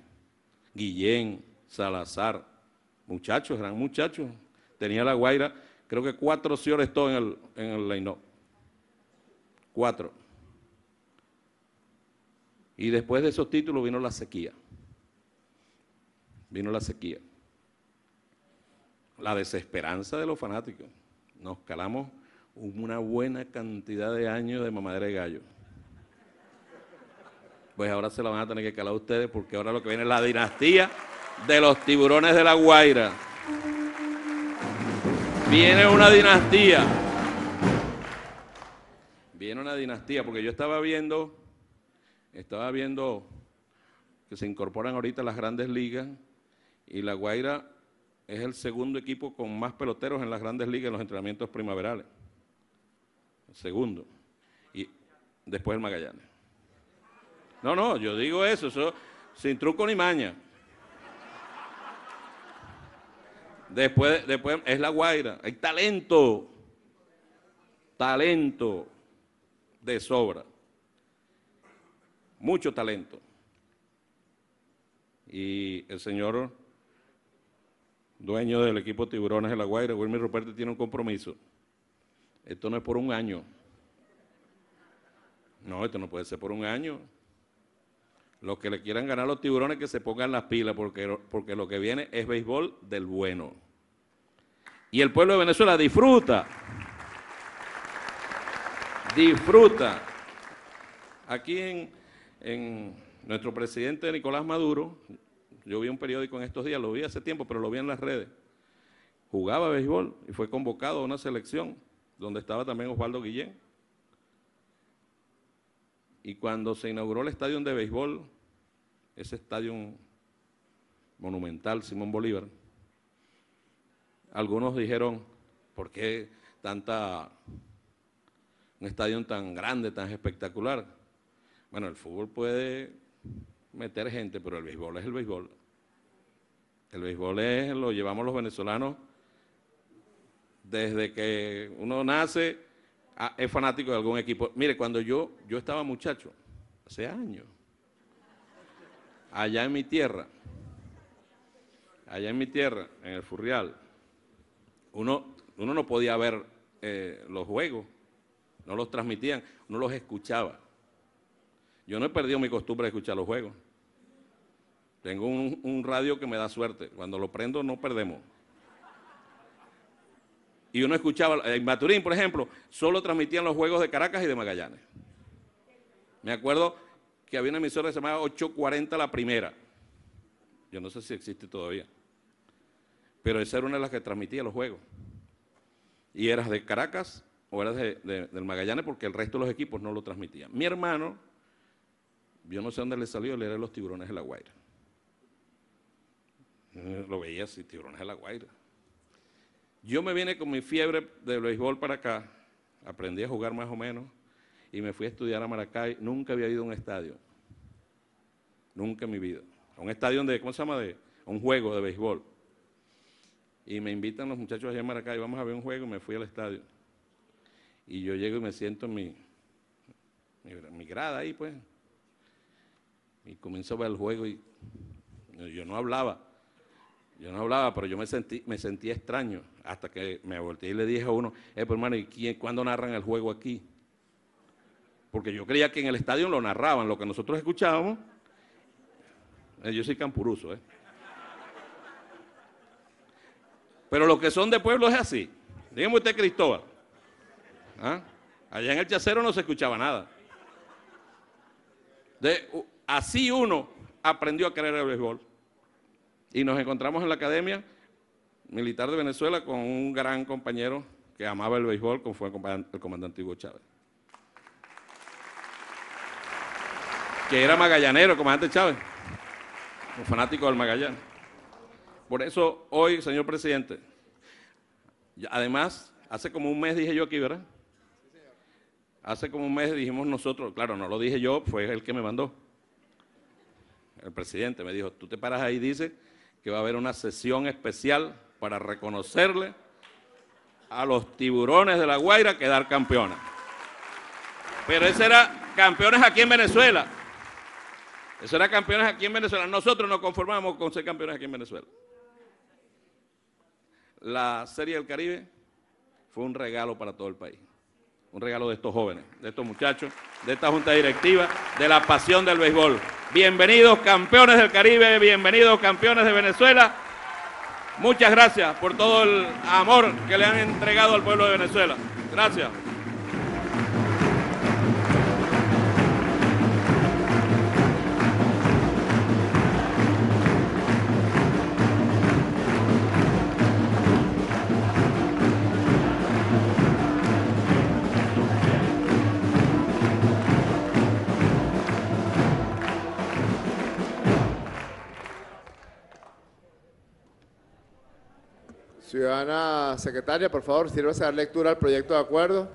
Guillén, Salazar, muchachos, eran muchachos. Tenía La Guaira, creo que 4 señores todos en el line-up. 4. Y después de esos títulos vino la sequía. Vino la sequía. La desesperanza de los fanáticos. Nos calamos una buena cantidad de años de mamadera de gallo. Pues ahora se la van a tener que calar ustedes, porque ahora lo que viene es la dinastía de los tiburones de La Guaira. Viene una dinastía. Viene una dinastía, porque yo estaba viendo que se incorporan ahorita las grandes ligas y La Guaira es el segundo equipo con más peloteros en las grandes ligas en los entrenamientos primaverales. El segundo. Y después el Magallanes. No, yo digo eso sin truco ni maña. Después es La Guaira, hay talento de sobra, mucho talento. Y el señor dueño del equipo Tiburones de La Guaira, Wilmer Ruperti, tiene un compromiso. Esto no es por un año. No, esto no puede ser por un año. Los que le quieran ganar a los tiburones que se pongan las pilas, porque lo que viene es béisbol del bueno. Y el pueblo de Venezuela disfruta. Aquí en nuestro presidente Nicolás Maduro, yo vi un periódico en estos días, lo vi hace tiempo, pero lo vi en las redes. Jugaba béisbol y fue convocado a una selección donde estaba también Osvaldo Guillén. Y cuando se inauguró el estadio de béisbol, ese estadio monumental, Simón Bolívar, algunos dijeron, ¿por qué un estadio tan grande, tan espectacular? Bueno, el fútbol puede meter gente, pero el béisbol es el béisbol. El béisbol lo llevamos los venezolanos desde que uno nace. Ah, es fanático de algún equipo. Mire, cuando yo estaba muchacho, hace años, allá en mi tierra, en el Furrial, uno no podía ver los juegos, no los transmitían, uno los escuchaba. Yo no he perdido mi costumbre de escuchar los juegos. Tengo un radio que me da suerte, cuando lo prendo no perdemos. Y uno escuchaba, en Maturín, por ejemplo, solo transmitían los juegos de Caracas y de Magallanes. Me acuerdo que había una emisora que se llamaba 840 La Primera. Yo no sé si existe todavía. Pero esa era una de las que transmitía los juegos. Y eras de Caracas o eras del Magallanes, porque el resto de los equipos no lo transmitían. Mi hermano, yo no sé dónde le salió, le era los Tiburones de La Guaira. Lo veía así, Tiburones de La Guaira. Yo me vine con mi fiebre de béisbol para acá, aprendí a jugar más o menos y me fui a estudiar a Maracay. Nunca había ido a un estadio, nunca en mi vida. A un estadio a un juego de béisbol. Y me invitan los muchachos allá en Maracay, vamos a ver un juego, y me fui al estadio. Y yo llego y me siento en mi grada ahí pues. Y comienzo a ver el juego y yo no hablaba, pero yo me sentía extraño, hasta que me volteé y le dije a uno, pero hermano, ¿y cuándo narran el juego aquí? Porque yo creía que en el estadio lo narraban, lo que nosotros escuchábamos. Yo soy campuruso, Pero los que son de pueblo es así. Dígame usted, Cristóbal. ¿Ah? Allá en el Chacero no se escuchaba nada. Así uno aprendió a querer el béisbol. Y nos encontramos en la Academia Militar de Venezuela con un gran compañero que amaba el béisbol, como fue el comandante Hugo Chávez. Que era magallanero, el comandante Chávez. un fanático del Magallanes. Por eso hoy, señor presidente, además, hace como un mes dije yo aquí, ¿verdad? Hace como un mes dijimos nosotros, claro, no lo dije yo, fue el que me mandó. El presidente me dijo, tú te paras ahí y dices que va a haber una sesión especial para reconocerle a los tiburones de La Guaira quedar campeones. Pero ese era campeones aquí en Venezuela. Eso era campeones aquí en Venezuela. Nosotros nos conformamos con ser campeones aquí en Venezuela. La Serie del Caribe fue un regalo para todo el país. Un regalo de estos jóvenes, de estos muchachos, de esta junta directiva, de la pasión del béisbol. Bienvenidos campeones del Caribe, bienvenidos campeones de Venezuela. Muchas gracias por todo el amor que le han entregado al pueblo de Venezuela. Gracias. Ciudadana secretaria, por favor, sírvase a dar lectura al proyecto de acuerdo.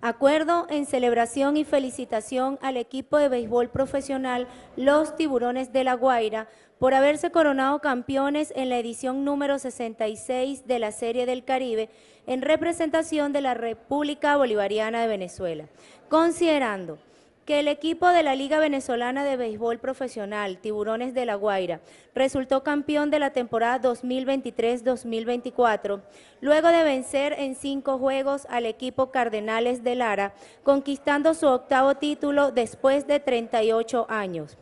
Acuerdo en celebración y felicitación al equipo de béisbol profesional Los Tiburones de La Guaira por haberse coronado campeones en la edición número 66 de la Serie del Caribe en representación de la República Bolivariana de Venezuela, considerando que el equipo de la Liga Venezolana de Béisbol Profesional, Tiburones de La Guaira, resultó campeón de la temporada 2023-2024, luego de vencer en 5 juegos al equipo Cardenales de Lara, conquistando su 8º título después de 38 años.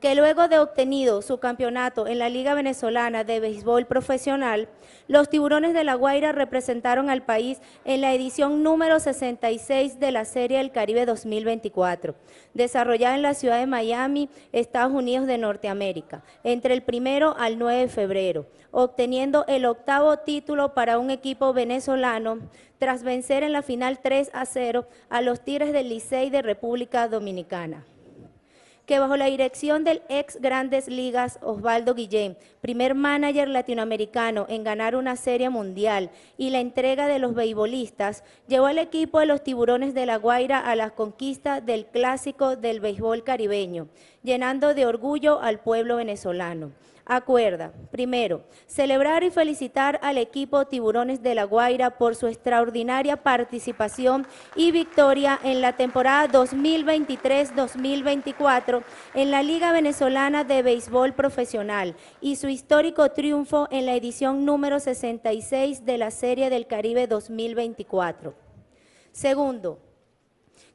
Que luego de obtenido su campeonato en la Liga Venezolana de Béisbol Profesional, los Tiburones de La Guaira representaron al país en la edición número 66 de la Serie del Caribe 2024, desarrollada en la ciudad de Miami, Estados Unidos de Norteamérica, entre el 1 al 9 de febrero, obteniendo el 8º título para un equipo venezolano, tras vencer en la final 3-0 a los Tigres del Licey de República Dominicana. Que bajo la dirección del ex Grandes Ligas Osvaldo Guillén, primer manager latinoamericano en ganar una serie mundial y la entrega de los beisbolistas, llevó al equipo de los Tiburones de La Guaira a la conquista del clásico del béisbol caribeño, llenando de orgullo al pueblo venezolano. Acuerda, primero, celebrar y felicitar al equipo Tiburones de La Guaira por su extraordinaria participación y victoria en la temporada 2023-2024 en la Liga Venezolana de Béisbol Profesional y su histórico triunfo en la edición número 66 de la Serie del Caribe 2024. Segundo,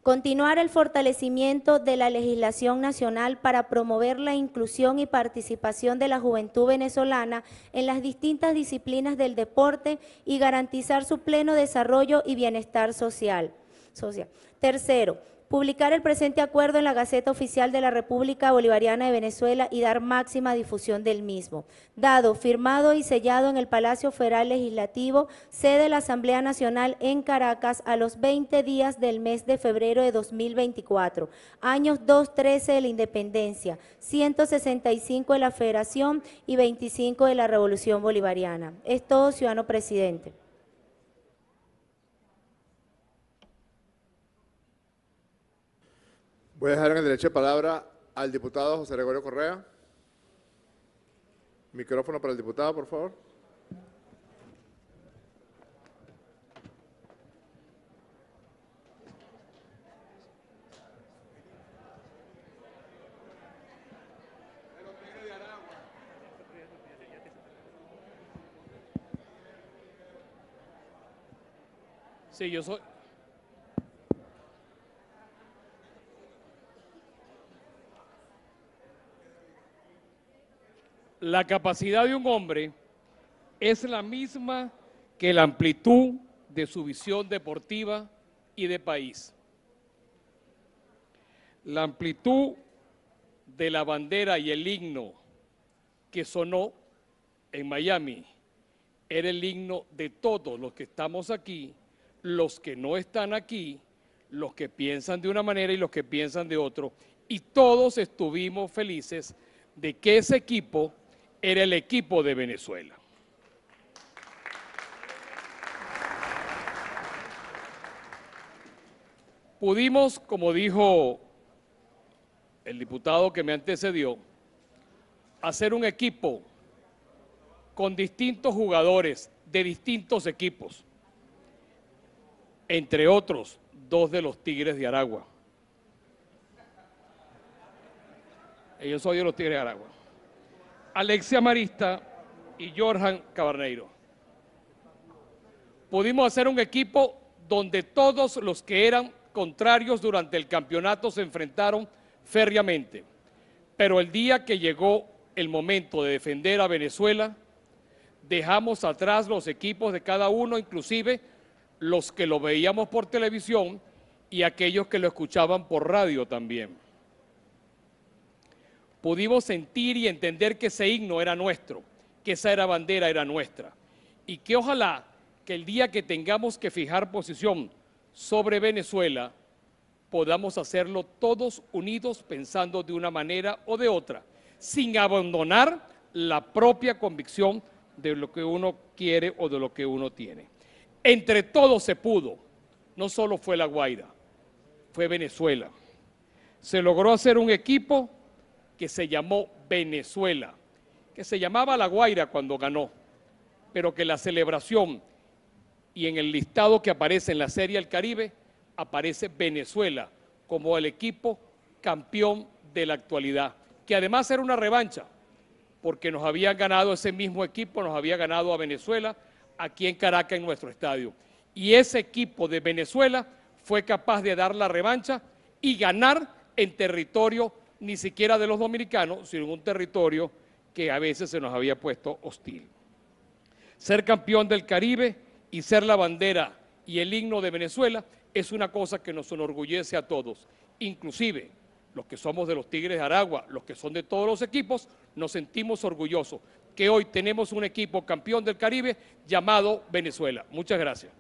continuar el fortalecimiento de la legislación nacional para promover la inclusión y participación de la juventud venezolana en las distintas disciplinas del deporte y garantizar su pleno desarrollo y bienestar social. Tercero, publicar el presente acuerdo en la Gaceta Oficial de la República Bolivariana de Venezuela y dar máxima difusión del mismo, dado, firmado y sellado en el Palacio Federal Legislativo, sede de la Asamblea Nacional en Caracas, a los 20 días del mes de febrero de 2024, años 213 de la Independencia, 165 de la Federación y 25 de la Revolución Bolivariana. Es todo, ciudadano presidente. Voy a dejar en el derecho de palabra al diputado José Gregorio Correa. Micrófono para el diputado, por favor. Sí, yo soy... La capacidad de un hombre es la misma que la amplitud de su visión deportiva y de país. La amplitud de la bandera y el himno que sonó en Miami era el himno de todos los que estamos aquí, los que no están aquí, los que piensan de una manera y los que piensan de otro, y todos estuvimos felices de que ese equipo era el equipo de Venezuela. Pudimos, como dijo el diputado que me antecedió, hacer un equipo con distintos jugadores de distintos equipos, entre otros, dos de los Tigres de Aragua. Yo soy de los Tigres de Aragua. Alexia Marista y Jorgan Cabaneiro. Pudimos hacer un equipo donde todos los que eran contrarios durante el campeonato se enfrentaron férreamente. Pero el día que llegó el momento de defender a Venezuela, dejamos atrás los equipos de cada uno, inclusive los que lo veíamos por televisión y aquellos que lo escuchaban por radio también. Pudimos sentir y entender que ese himno era nuestro, que esa era bandera era nuestra, y que ojalá que el día que tengamos que fijar posición sobre Venezuela, podamos hacerlo todos unidos pensando de una manera o de otra, sin abandonar la propia convicción de lo que uno quiere o de lo que uno tiene. Entre todos se pudo, no solo fue La Guaira, fue Venezuela. Se logró hacer un equipo que se llamó Venezuela, que se llamaba La Guaira cuando ganó, pero que la celebración y en el listado que aparece en la Serie del Caribe, aparece Venezuela como el equipo campeón de la actualidad, que además era una revancha, porque nos había ganado ese mismo equipo, nos había ganado a Venezuela aquí en Caracas en nuestro estadio. Y ese equipo de Venezuela fue capaz de dar la revancha y ganar en territorio ni siquiera de los dominicanos, sino en un territorio que a veces se nos había puesto hostil. Ser campeón del Caribe y ser la bandera y el himno de Venezuela es una cosa que nos enorgullece a todos. Inclusive, los que somos de los Tigres de Aragua, los que son de todos los equipos, nos sentimos orgullosos que hoy tenemos un equipo campeón del Caribe llamado Venezuela. Muchas gracias.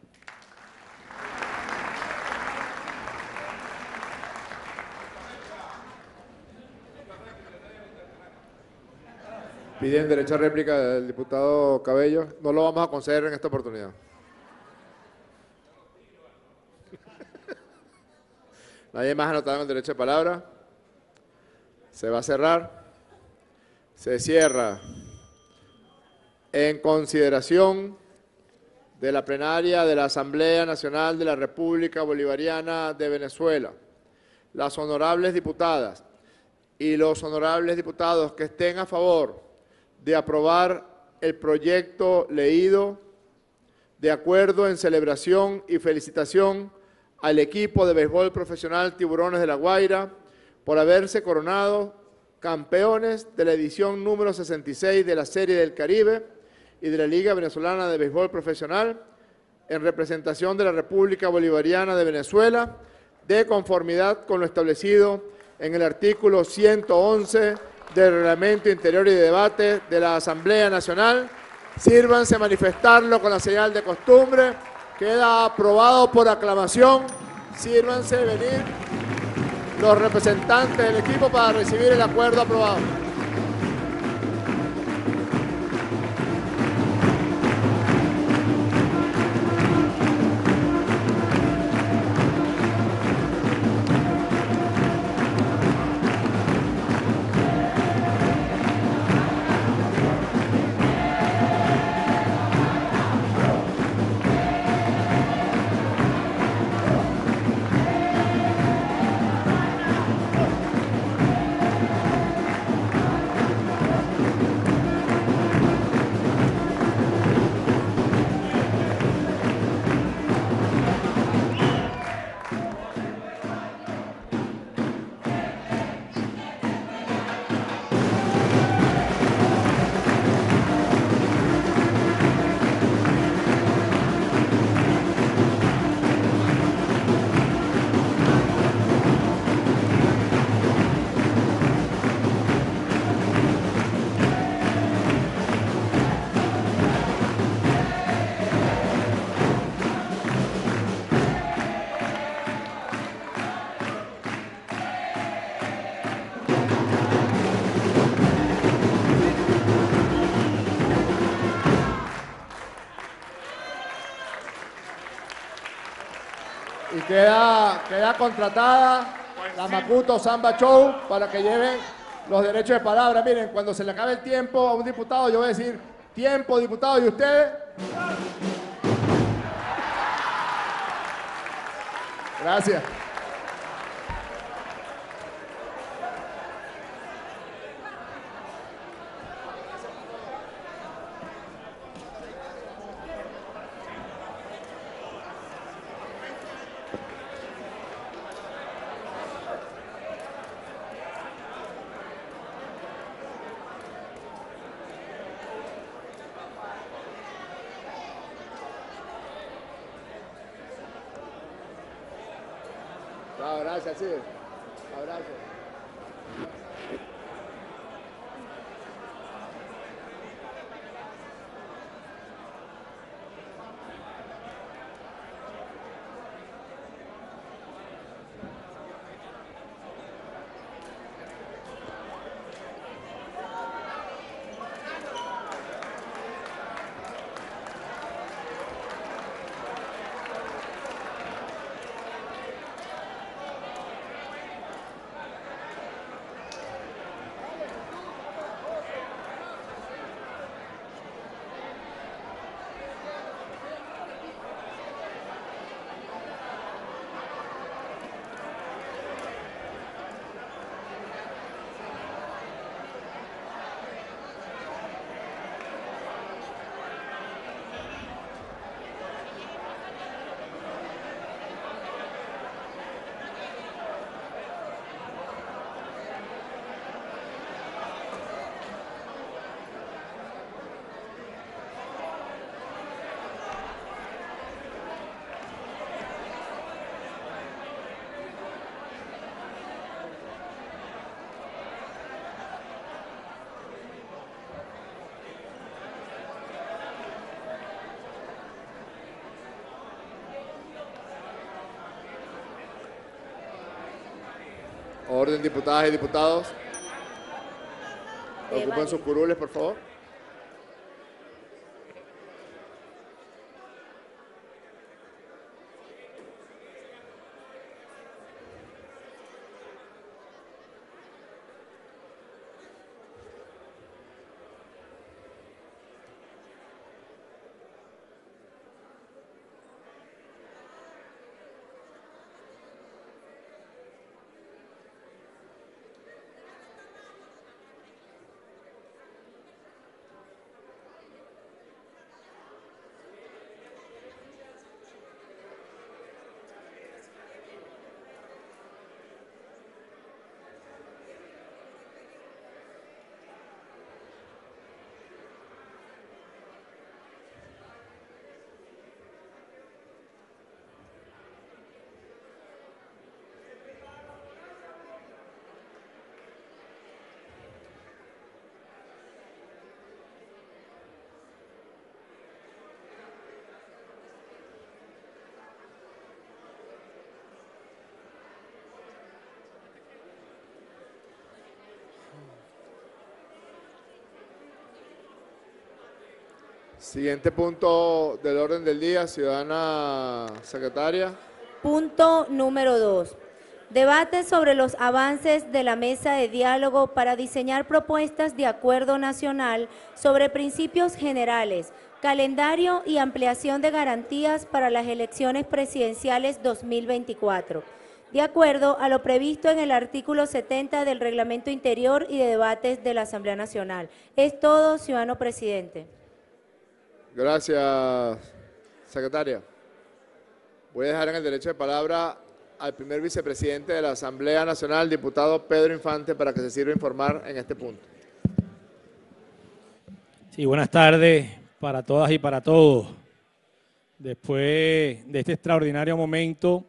Piden derecho a réplica del diputado Cabello. No lo vamos a conceder en esta oportunidad. Nadie más anotado el derecho de palabra. Se va a cerrar. Se cierra. En consideración de la plenaria de la Asamblea Nacional de la República Bolivariana de Venezuela, las honorables diputadas y los honorables diputados que estén a favor de aprobar el proyecto leído, de acuerdo en celebración y felicitación al equipo de béisbol profesional Tiburones de La Guaira por haberse coronado campeones de la edición número 66 de la Serie del Caribe y de la Liga Venezolana de Béisbol Profesional en representación de la República Bolivariana de Venezuela, de conformidad con lo establecido en el artículo 111 del Reglamento Interior y Debate de la Asamblea Nacional. Sírvanse a manifestarlo con la señal de costumbre. Queda aprobado por aclamación. Sírvanse venir los representantes del equipo para recibir el acuerdo aprobado. Queda contratada la Macuto Samba Show para que lleven los derechos de palabra. Miren, cuando se le acabe el tiempo a un diputado, yo voy a decir, tiempo, diputado, y ustedes. Gracias. Gracias, sí. Abrazo. Orden, diputadas y diputados. Ocupen sus curules, por favor. Siguiente punto del orden del día, ciudadana secretaria. Punto número 2. Debate sobre los avances de la mesa de diálogo para diseñar propuestas de acuerdo nacional sobre principios generales, calendario y ampliación de garantías para las elecciones presidenciales 2024. De acuerdo a lo previsto en el artículo 70 del Reglamento Interior y de Debates de la Asamblea Nacional. Es todo, ciudadano presidente. Gracias, secretaria. Voy a dejar en el derecho de palabra al primer vicepresidente de la Asamblea Nacional, diputado Pedro Infante, para que se sirva informar en este punto. Sí, buenas tardes para todas y para todos. Después de este extraordinario momento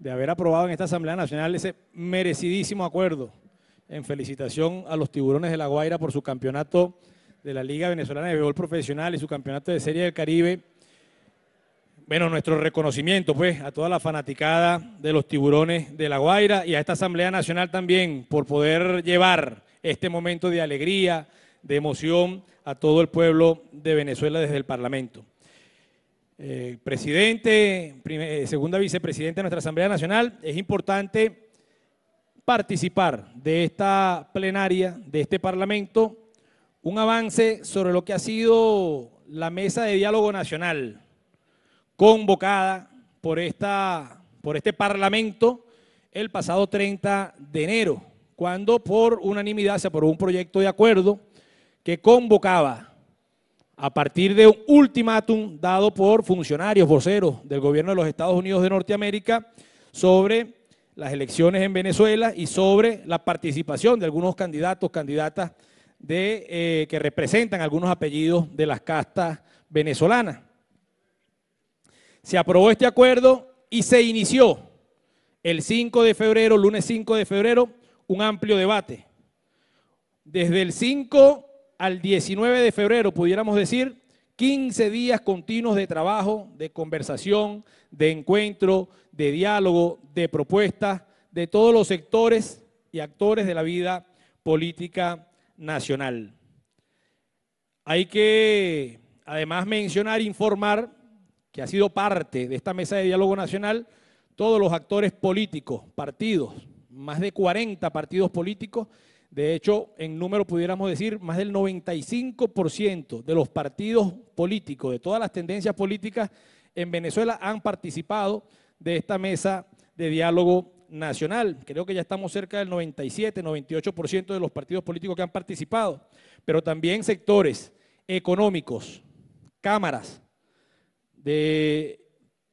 de haber aprobado en esta Asamblea Nacional ese merecidísimo acuerdo en felicitación a los Tiburones de La Guaira por su campeonato de la Liga Venezolana de Béisbol Profesional y su campeonato de Serie del Caribe. Bueno, nuestro reconocimiento pues a toda la fanaticada de los Tiburones de La Guaira y a esta Asamblea Nacional también por poder llevar este momento de alegría, de emoción a todo el pueblo de Venezuela desde el Parlamento. presidente, segunda vicepresidenta de nuestra Asamblea Nacional, es importante participar de esta plenaria, de este Parlamento, un avance sobre lo que ha sido la Mesa de Diálogo Nacional, convocada por este Parlamento el pasado 30 de enero, cuando por unanimidad se aprobó un proyecto de acuerdo que convocaba, a partir de un ultimátum dado por funcionarios voceros del gobierno de los Estados Unidos de Norteamérica, sobre las elecciones en Venezuela y sobre la participación de algunos candidatos, candidatas que representan algunos apellidos de las castas venezolanas. Se aprobó este acuerdo y se inició el 5 de febrero, lunes 5 de febrero, un amplio debate. Desde el 5 al 19 de febrero, pudiéramos decir, 15 días continuos de trabajo, de conversación, de encuentro, de diálogo, de propuestas de todos los sectores y actores de la vida política nacional. Hay que además mencionar, informar, que ha sido parte de esta Mesa de Diálogo Nacional todos los actores políticos, partidos, más de 40 partidos políticos, de hecho en número pudiéramos decir más del 95% de los partidos políticos, de todas las tendencias políticas en Venezuela han participado de esta Mesa de Diálogo Nacional. Creo que ya estamos cerca del 97, 98% de los partidos políticos que han participado, pero también sectores económicos, cámaras, de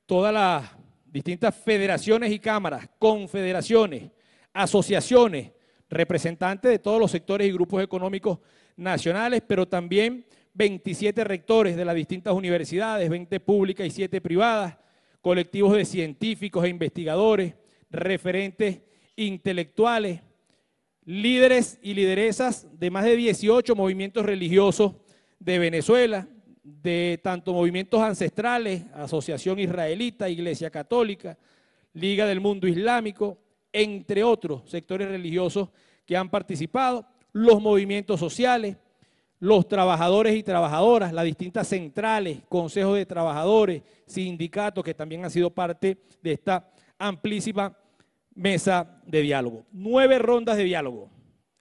todas las distintas federaciones y cámaras, confederaciones, asociaciones, representantes de todos los sectores y grupos económicos nacionales, pero también 27 rectores de las distintas universidades, 20 públicas y 7 privadas, colectivos de científicos e investigadores, referentes intelectuales, líderes y lideresas de más de 18 movimientos religiosos de Venezuela, de tanto movimientos ancestrales, Asociación Israelita, Iglesia Católica, Liga del Mundo Islámico, entre otros sectores religiosos que han participado, los movimientos sociales, los trabajadores y trabajadoras, las distintas centrales, consejos de trabajadores, sindicatos que también han sido parte de esta amplísima mesa de diálogo. 9 rondas de diálogo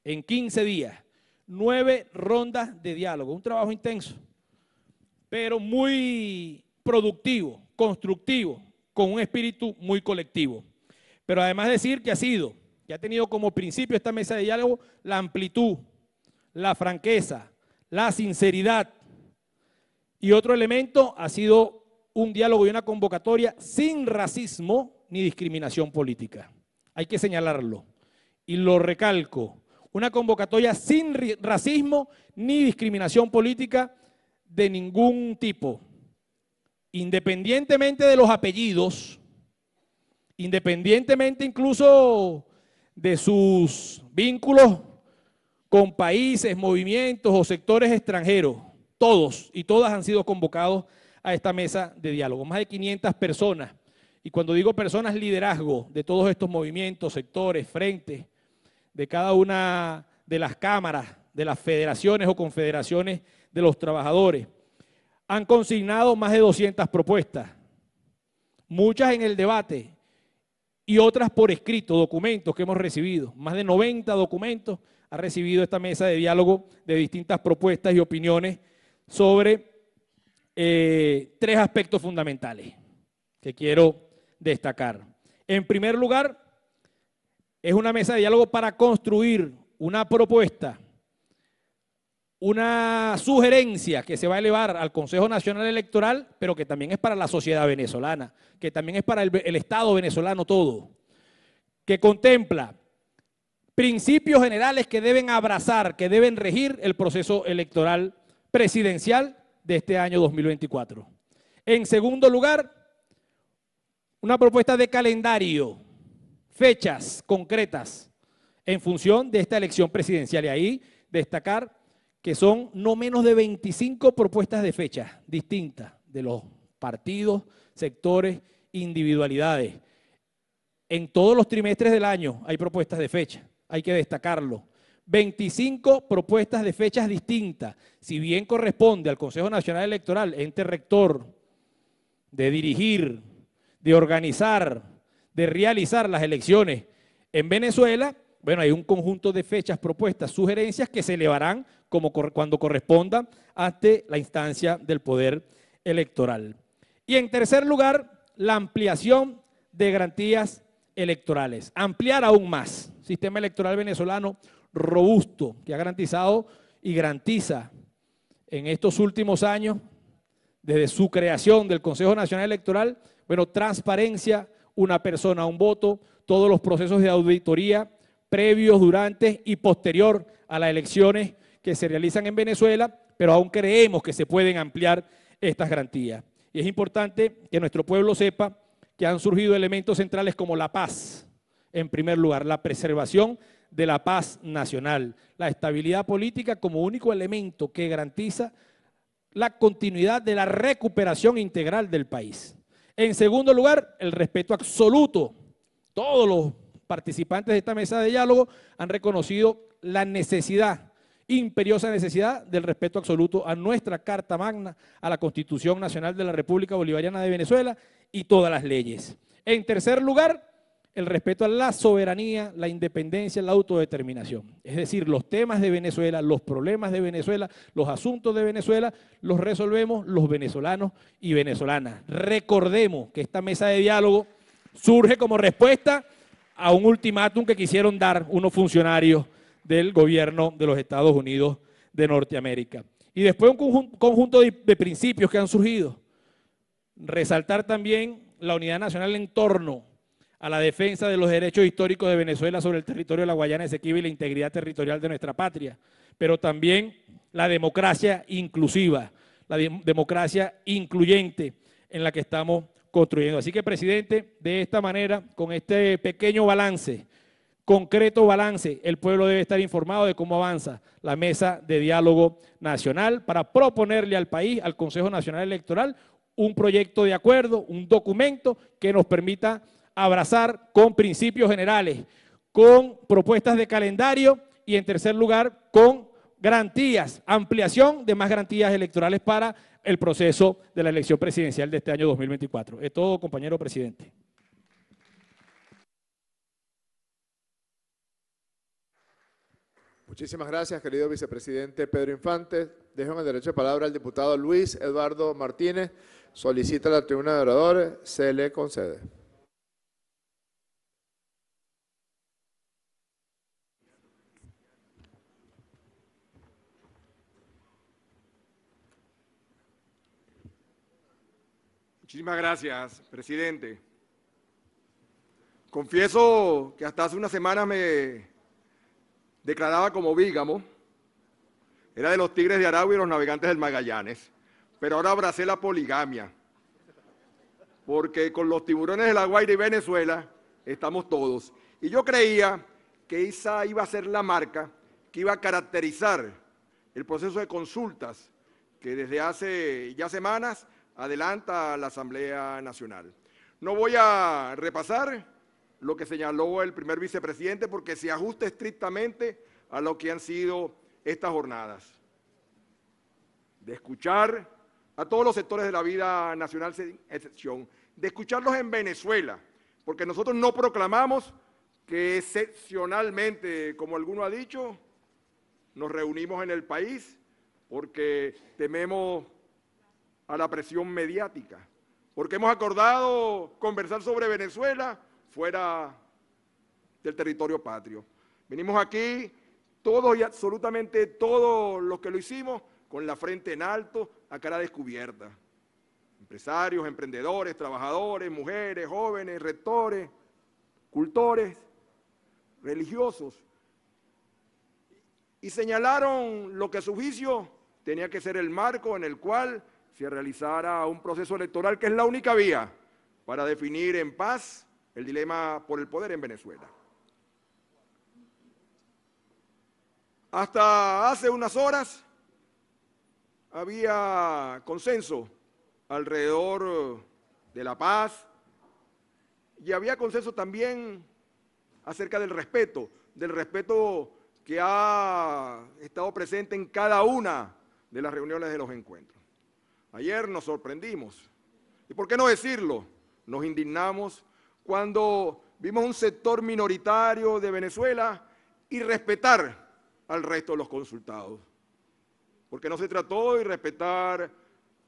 en 15 días, 9 rondas de diálogo, un trabajo intenso, pero muy productivo, constructivo, con un espíritu muy colectivo. Pero además decir que ha tenido como principio esta mesa de diálogo la amplitud, la franqueza, la sinceridad. Y otro elemento ha sido un diálogo y una convocatoria sin racismo ni discriminación política. Hay que señalarlo y lo recalco. Una convocatoria sin racismo ni discriminación política de ningún tipo, independientemente de los apellidos, independientemente incluso de sus vínculos con países, movimientos o sectores extranjeros. Todos y todas han sido convocados a esta mesa de diálogo, más de 500 personas. Y cuando digo personas, liderazgo de todos estos movimientos, sectores, frentes, de cada una de las cámaras, de las federaciones o confederaciones de los trabajadores. Han consignado más de 200 propuestas, muchas en el debate y otras por escrito, documentos que hemos recibido. Más de 90 documentos ha recibido esta mesa de diálogo de distintas propuestas y opiniones sobre 3 aspectos fundamentales que quiero destacar. En primer lugar, es una mesa de diálogo para construir una propuesta, una sugerencia que se va a elevar al Consejo Nacional Electoral, pero que también es para la sociedad venezolana, que también es para el Estado venezolano todo, que contempla principios generales que deben abrazar, que deben regir el proceso electoral presidencial de este año 2024. En segundo lugar, una propuesta de calendario, fechas concretas en función de esta elección presidencial. Y ahí destacar que son no menos de 25 propuestas de fechas distintas de los partidos, sectores, individualidades. En todos los trimestres del año hay propuestas de fecha, hay que destacarlo. 25 propuestas de fechas distintas, si bien corresponde al Consejo Nacional Electoral, ente rector, de dirigir, de organizar, de realizar las elecciones en Venezuela, bueno, hay un conjunto de fechas, propuestas, sugerencias que se elevarán como cuando corresponda ante la instancia del poder electoral. Y en tercer lugar, la ampliación de garantías electorales, ampliar aún más el sistema electoral venezolano robusto que ha garantizado y garantiza en estos últimos años, desde su creación del Consejo Nacional Electoral, bueno, transparencia, una persona, un voto, todos los procesos de auditoría previos, durante y posterior a las elecciones que se realizan en Venezuela, pero aún creemos que se pueden ampliar estas garantías. Y es importante que nuestro pueblo sepa que han surgido elementos centrales como la paz, en primer lugar, la preservación de la paz nacional, la estabilidad política como único elemento que garantiza la continuidad de la recuperación integral del país. En segundo lugar, el respeto absoluto. Todos los participantes de esta mesa de diálogo han reconocido la necesidad, imperiosa necesidad del respeto absoluto a nuestra Carta Magna, a la Constitución Nacional de la República Bolivariana de Venezuela y todas las leyes. En tercer lugar, el respeto a la soberanía, la independencia, la autodeterminación. Es decir, los temas de Venezuela, los problemas de Venezuela, los asuntos de Venezuela, los resolvemos los venezolanos y venezolanas. Recordemos que esta mesa de diálogo surge como respuesta a un ultimátum que quisieron dar unos funcionarios del gobierno de los Estados Unidos de Norteamérica. Y después un conjunto de principios que han surgido. Resaltar también la unidad nacional en torno a la defensa de los derechos históricos de Venezuela sobre el territorio de la Guayana Esequiba y la integridad territorial de nuestra patria, pero también la democracia inclusiva, la democracia incluyente en la que estamos construyendo. Así que, presidente, de esta manera, con este pequeño balance, concreto balance, el pueblo debe estar informado de cómo avanza la mesa de diálogo nacional para proponerle al país, al Consejo Nacional Electoral, un proyecto de acuerdo, un documento que nos permita abrazar con principios generales, con propuestas de calendario y en tercer lugar con garantías, ampliación de más garantías electorales para el proceso de la elección presidencial de este año 2024. Es todo, compañero presidente. Muchísimas gracias, querido vicepresidente Pedro Infante. Dejo en el derecho de palabra al diputado Luis Eduardo Martínez. Solicita la tribuna de oradores, se le concede. Muchísimas gracias, presidente. Confieso que hasta hace unas semanas me declaraba como bígamo. Era de los Tigres de Aragua y los Navegantes del Magallanes. Pero ahora abracé la poligamia. Porque con los Tiburones de la Guaira y Venezuela estamos todos. Y yo creía que esa iba a ser la marca que iba a caracterizar el proceso de consultas que desde hace ya semanas adelanta la Asamblea Nacional. No voy a repasar lo que señaló el primer vicepresidente porque se ajusta estrictamente a lo que han sido estas jornadas. De escuchar a todos los sectores de la vida nacional sin excepción, de escucharlos en Venezuela, porque nosotros no proclamamos que excepcionalmente, como alguno ha dicho, nos reunimos en el país porque tememos a la presión mediática, porque hemos acordado conversar sobre Venezuela fuera del territorio patrio. Venimos aquí todos y absolutamente todos los que lo hicimos con la frente en alto, a cara descubierta. Empresarios, emprendedores, trabajadores, mujeres, jóvenes, rectores, cultores, religiosos. Y señalaron lo que a su juicio tenía que ser el marco en el cual se realizara un proceso electoral que es la única vía para definir en paz el dilema por el poder en Venezuela. Hasta hace unas horas había consenso alrededor de la paz y había consenso también acerca del respeto que ha estado presente en cada una de las reuniones de los encuentros. Ayer nos sorprendimos y por qué no decirlo, nos indignamos cuando vimos un sector minoritario de Venezuela y respetar al resto de los consultados. Porque no se trató de respetar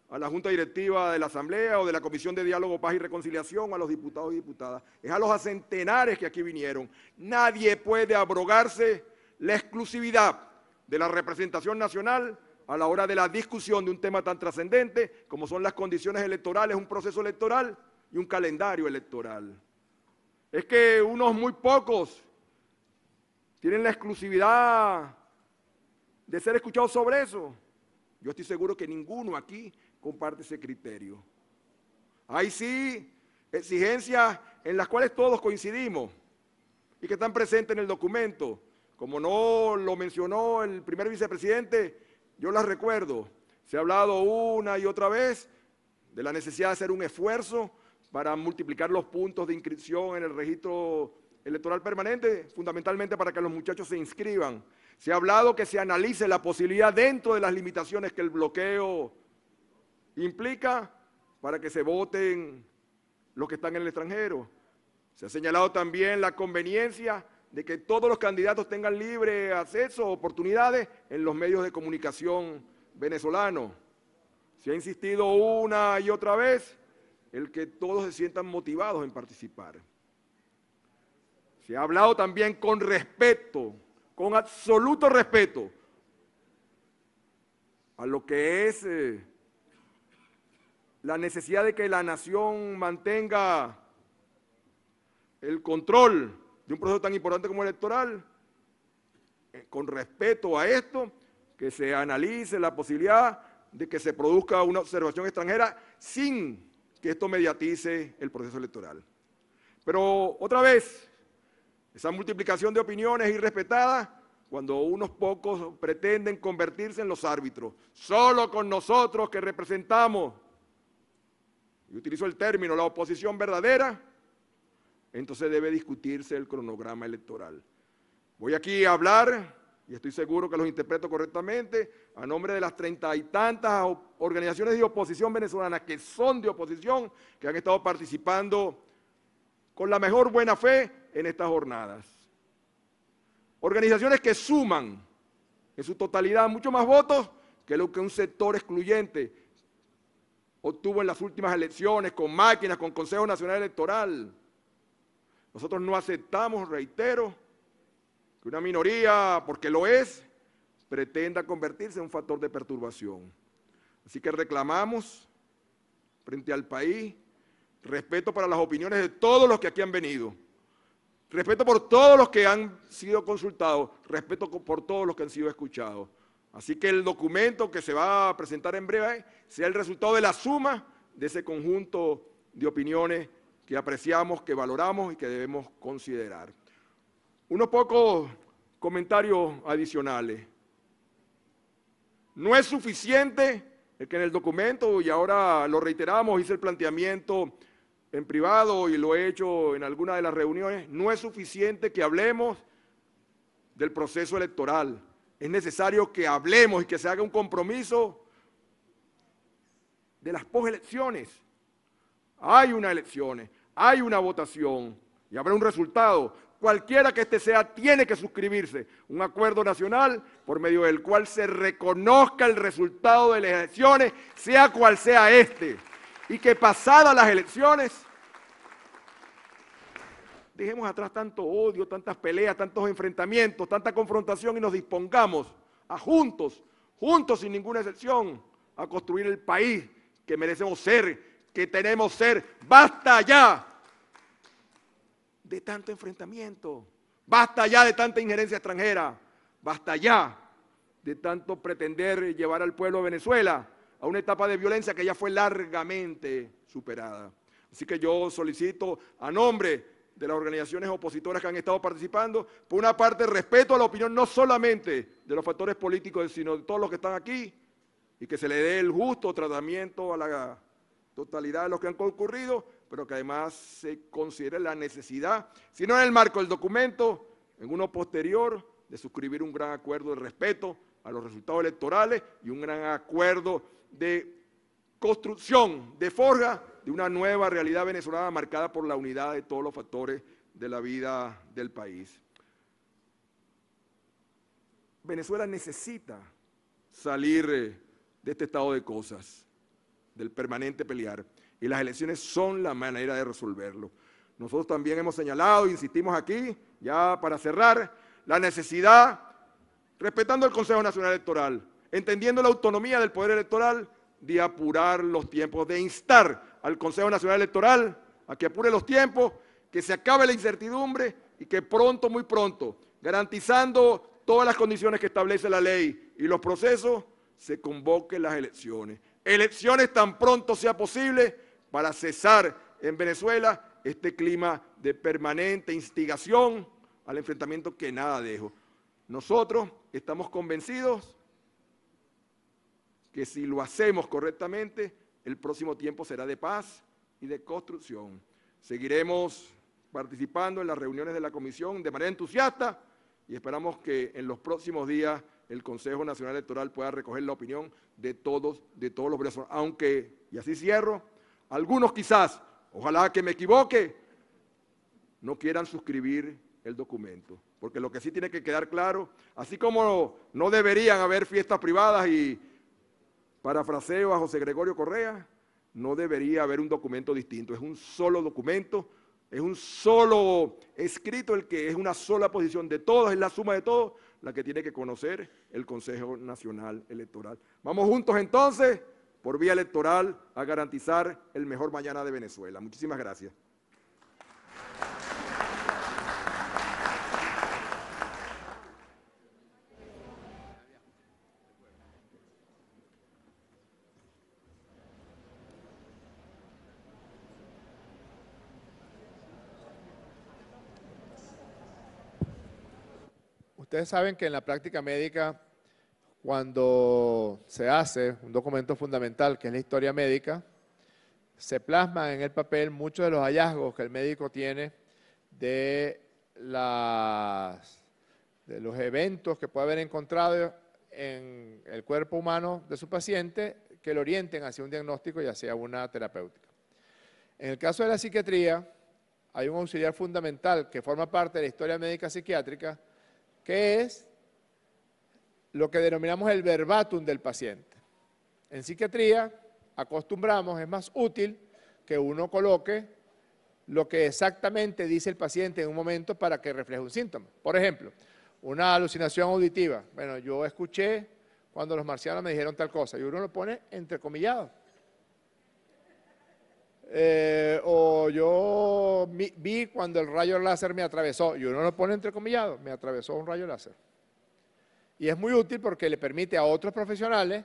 a la Junta Directiva de la Asamblea o de la Comisión de Diálogo, Paz y Reconciliación, a los diputados y diputadas. Es a los centenares que aquí vinieron. Nadie puede abrogarse la exclusividad de la representación nacional a la hora de la discusión de un tema tan trascendente como son las condiciones electorales, un proceso electoral y un calendario electoral. Es que unos muy pocos tienen la exclusividad de ser escuchados sobre eso. Yo estoy seguro que ninguno aquí comparte ese criterio. Hay sí exigencias en las cuales todos coincidimos y que están presentes en el documento. Como no lo mencionó el primer vicepresidente, yo las recuerdo. Se ha hablado una y otra vez de la necesidad de hacer un esfuerzo para multiplicar los puntos de inscripción en el registro electoral permanente, fundamentalmente para que los muchachos se inscriban. Se ha hablado que se analice la posibilidad dentro de las limitaciones que el bloqueo implica para que se voten los que están en el extranjero. Se ha señalado también la conveniencia de que todos los candidatos tengan libre acceso, oportunidades en los medios de comunicación venezolanos. Se ha insistido una y otra vez el que todos se sientan motivados en participar. Se ha hablado también con respeto, con absoluto respeto, a lo que es la necesidad de que la nación mantenga el control de un proceso tan importante como electoral. Con respeto a esto, que se analice la posibilidad de que se produzca una observación extranjera sin que esto mediatice el proceso electoral. Pero otra vez, esa multiplicación de opiniones es irrespetada cuando unos pocos pretenden convertirse en los árbitros. Solo con nosotros que representamos, y utilizo el término, la oposición verdadera, entonces debe discutirse el cronograma electoral. Voy aquí a hablar, y estoy seguro que los interpreto correctamente, a nombre de las 30 y tantas organizaciones de oposición venezolana que son de oposición, que han estado participando con la mejor buena fe en estas jornadas. Organizaciones que suman en su totalidad mucho más votos que lo que un sector excluyente obtuvo en las últimas elecciones, con máquinas, con Consejo Nacional Electoral. Nosotros no aceptamos, reitero, que una minoría, porque lo es, pretenda convertirse en un factor de perturbación. Así que reclamamos frente al país respeto para las opiniones de todos los que aquí han venido. Respeto por todos los que han sido consultados. Respeto por todos los que han sido escuchados. Así que el documento que se va a presentar en breve sea el resultado de la suma de ese conjunto de opiniones que apreciamos, que valoramos y que debemos considerar. Unos pocos comentarios adicionales. No es suficiente el que en el documento, y ahora lo reiteramos, hice el planteamiento en privado y lo he hecho en alguna de las reuniones, no es suficiente que hablemos del proceso electoral. Es necesario que hablemos y que se haga un compromiso de las postelecciones. Hay unas elecciones, hay una votación y habrá un resultado. Cualquiera que este sea, tiene que suscribirse un acuerdo nacional por medio del cual se reconozca el resultado de las elecciones, sea cual sea este. Y que pasadas las elecciones, dejemos atrás tanto odio, tantas peleas, tantos enfrentamientos, tanta confrontación y nos dispongamos a juntos sin ninguna excepción, a construir el país que merecemos ser, que tenemos ser. ¡Basta ya de tanto enfrentamiento! ¡Basta ya de tanta injerencia extranjera! ¡Basta ya de tanto pretender llevar al pueblo de Venezuela a una etapa de violencia que ya fue largamente superada! Así que yo solicito a nombre de las organizaciones opositoras que han estado participando, por una parte, respeto a la opinión no solamente de los factores políticos, sino de todos los que están aquí, y que se le dé el justo tratamiento a la totalidad de los que han concurrido, pero que además se considere la necesidad, si no en el marco del documento, en uno posterior, de suscribir un gran acuerdo de respeto a los resultados electorales y un gran acuerdo de construcción, de forja de una nueva realidad venezolana marcada por la unidad de todos los factores de la vida del país. Venezuela necesita salir de este estado de cosas, del permanente pelear, y las elecciones son la manera de resolverlo. Nosotros también hemos señalado, insistimos aquí, ya para cerrar, la necesidad, respetando el Consejo Nacional Electoral, entendiendo la autonomía del Poder Electoral, de apurar los tiempos, de instar al Consejo Nacional Electoral a que apure los tiempos, que se acabe la incertidumbre y que pronto, muy pronto, garantizando todas las condiciones que establece la ley y los procesos, se convoquen las elecciones. Elecciones tan pronto sea posible para cesar en Venezuela este clima de permanente instigación al enfrentamiento que nada dejo. Nosotros estamos convencidos que si lo hacemos correctamente, el próximo tiempo será de paz y de construcción. Seguiremos participando en las reuniones de la Comisión de manera entusiasta y esperamos que en los próximos días el Consejo Nacional Electoral pueda recoger la opinión de todos los venezolanos. Aunque, y así cierro, algunos quizás, ojalá que me equivoque, no quieran suscribir el documento. Porque lo que sí tiene que quedar claro, así como no deberían haber fiestas privadas y parafraseo a José Gregorio Correa, no debería haber un documento distinto, es un solo documento, es un solo escrito, el que es una sola posición de todos, es la suma de todos, la que tiene que conocer el Consejo Nacional Electoral. Vamos juntos entonces, por vía electoral, a garantizar el mejor mañana de Venezuela. Muchísimas gracias. Ustedes saben que en la práctica médica, cuando se hace un documento fundamental, que es la historia médica, se plasman en el papel muchos de los hallazgos que el médico tiene de los eventos que puede haber encontrado en el cuerpo humano de su paciente, que lo orienten hacia un diagnóstico y hacia una terapéutica. En el caso de la psiquiatría, hay un auxiliar fundamental que forma parte de la historia médica psiquiátrica, que es lo que denominamos el verbatim del paciente. En psiquiatría acostumbramos, es más útil que uno coloque lo que exactamente dice el paciente en un momento para que refleje un síntoma. Por ejemplo, una alucinación auditiva. Bueno, yo escuché cuando los marcianos me dijeron tal cosa, y uno lo pone entrecomillado. O yo vi cuando el rayo láser me atravesó, y uno lo pone entrecomillado, me atravesó un rayo láser. Y es muy útil porque le permite a otros profesionales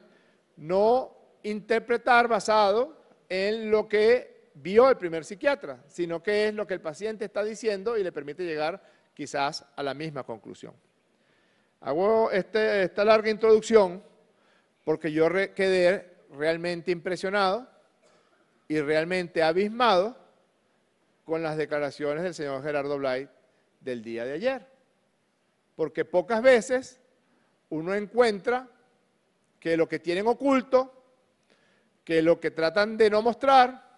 no interpretar basado en lo que vio el primer psiquiatra, sino que es lo que el paciente está diciendo y le permite llegar quizás a la misma conclusión. Hago esta larga introducción porque yo quedé realmente impresionado y realmente abismado con las declaraciones del señor Gerardo Blay del día de ayer. Porque pocas veces uno encuentra que lo que tienen oculto, que lo que tratan de no mostrar,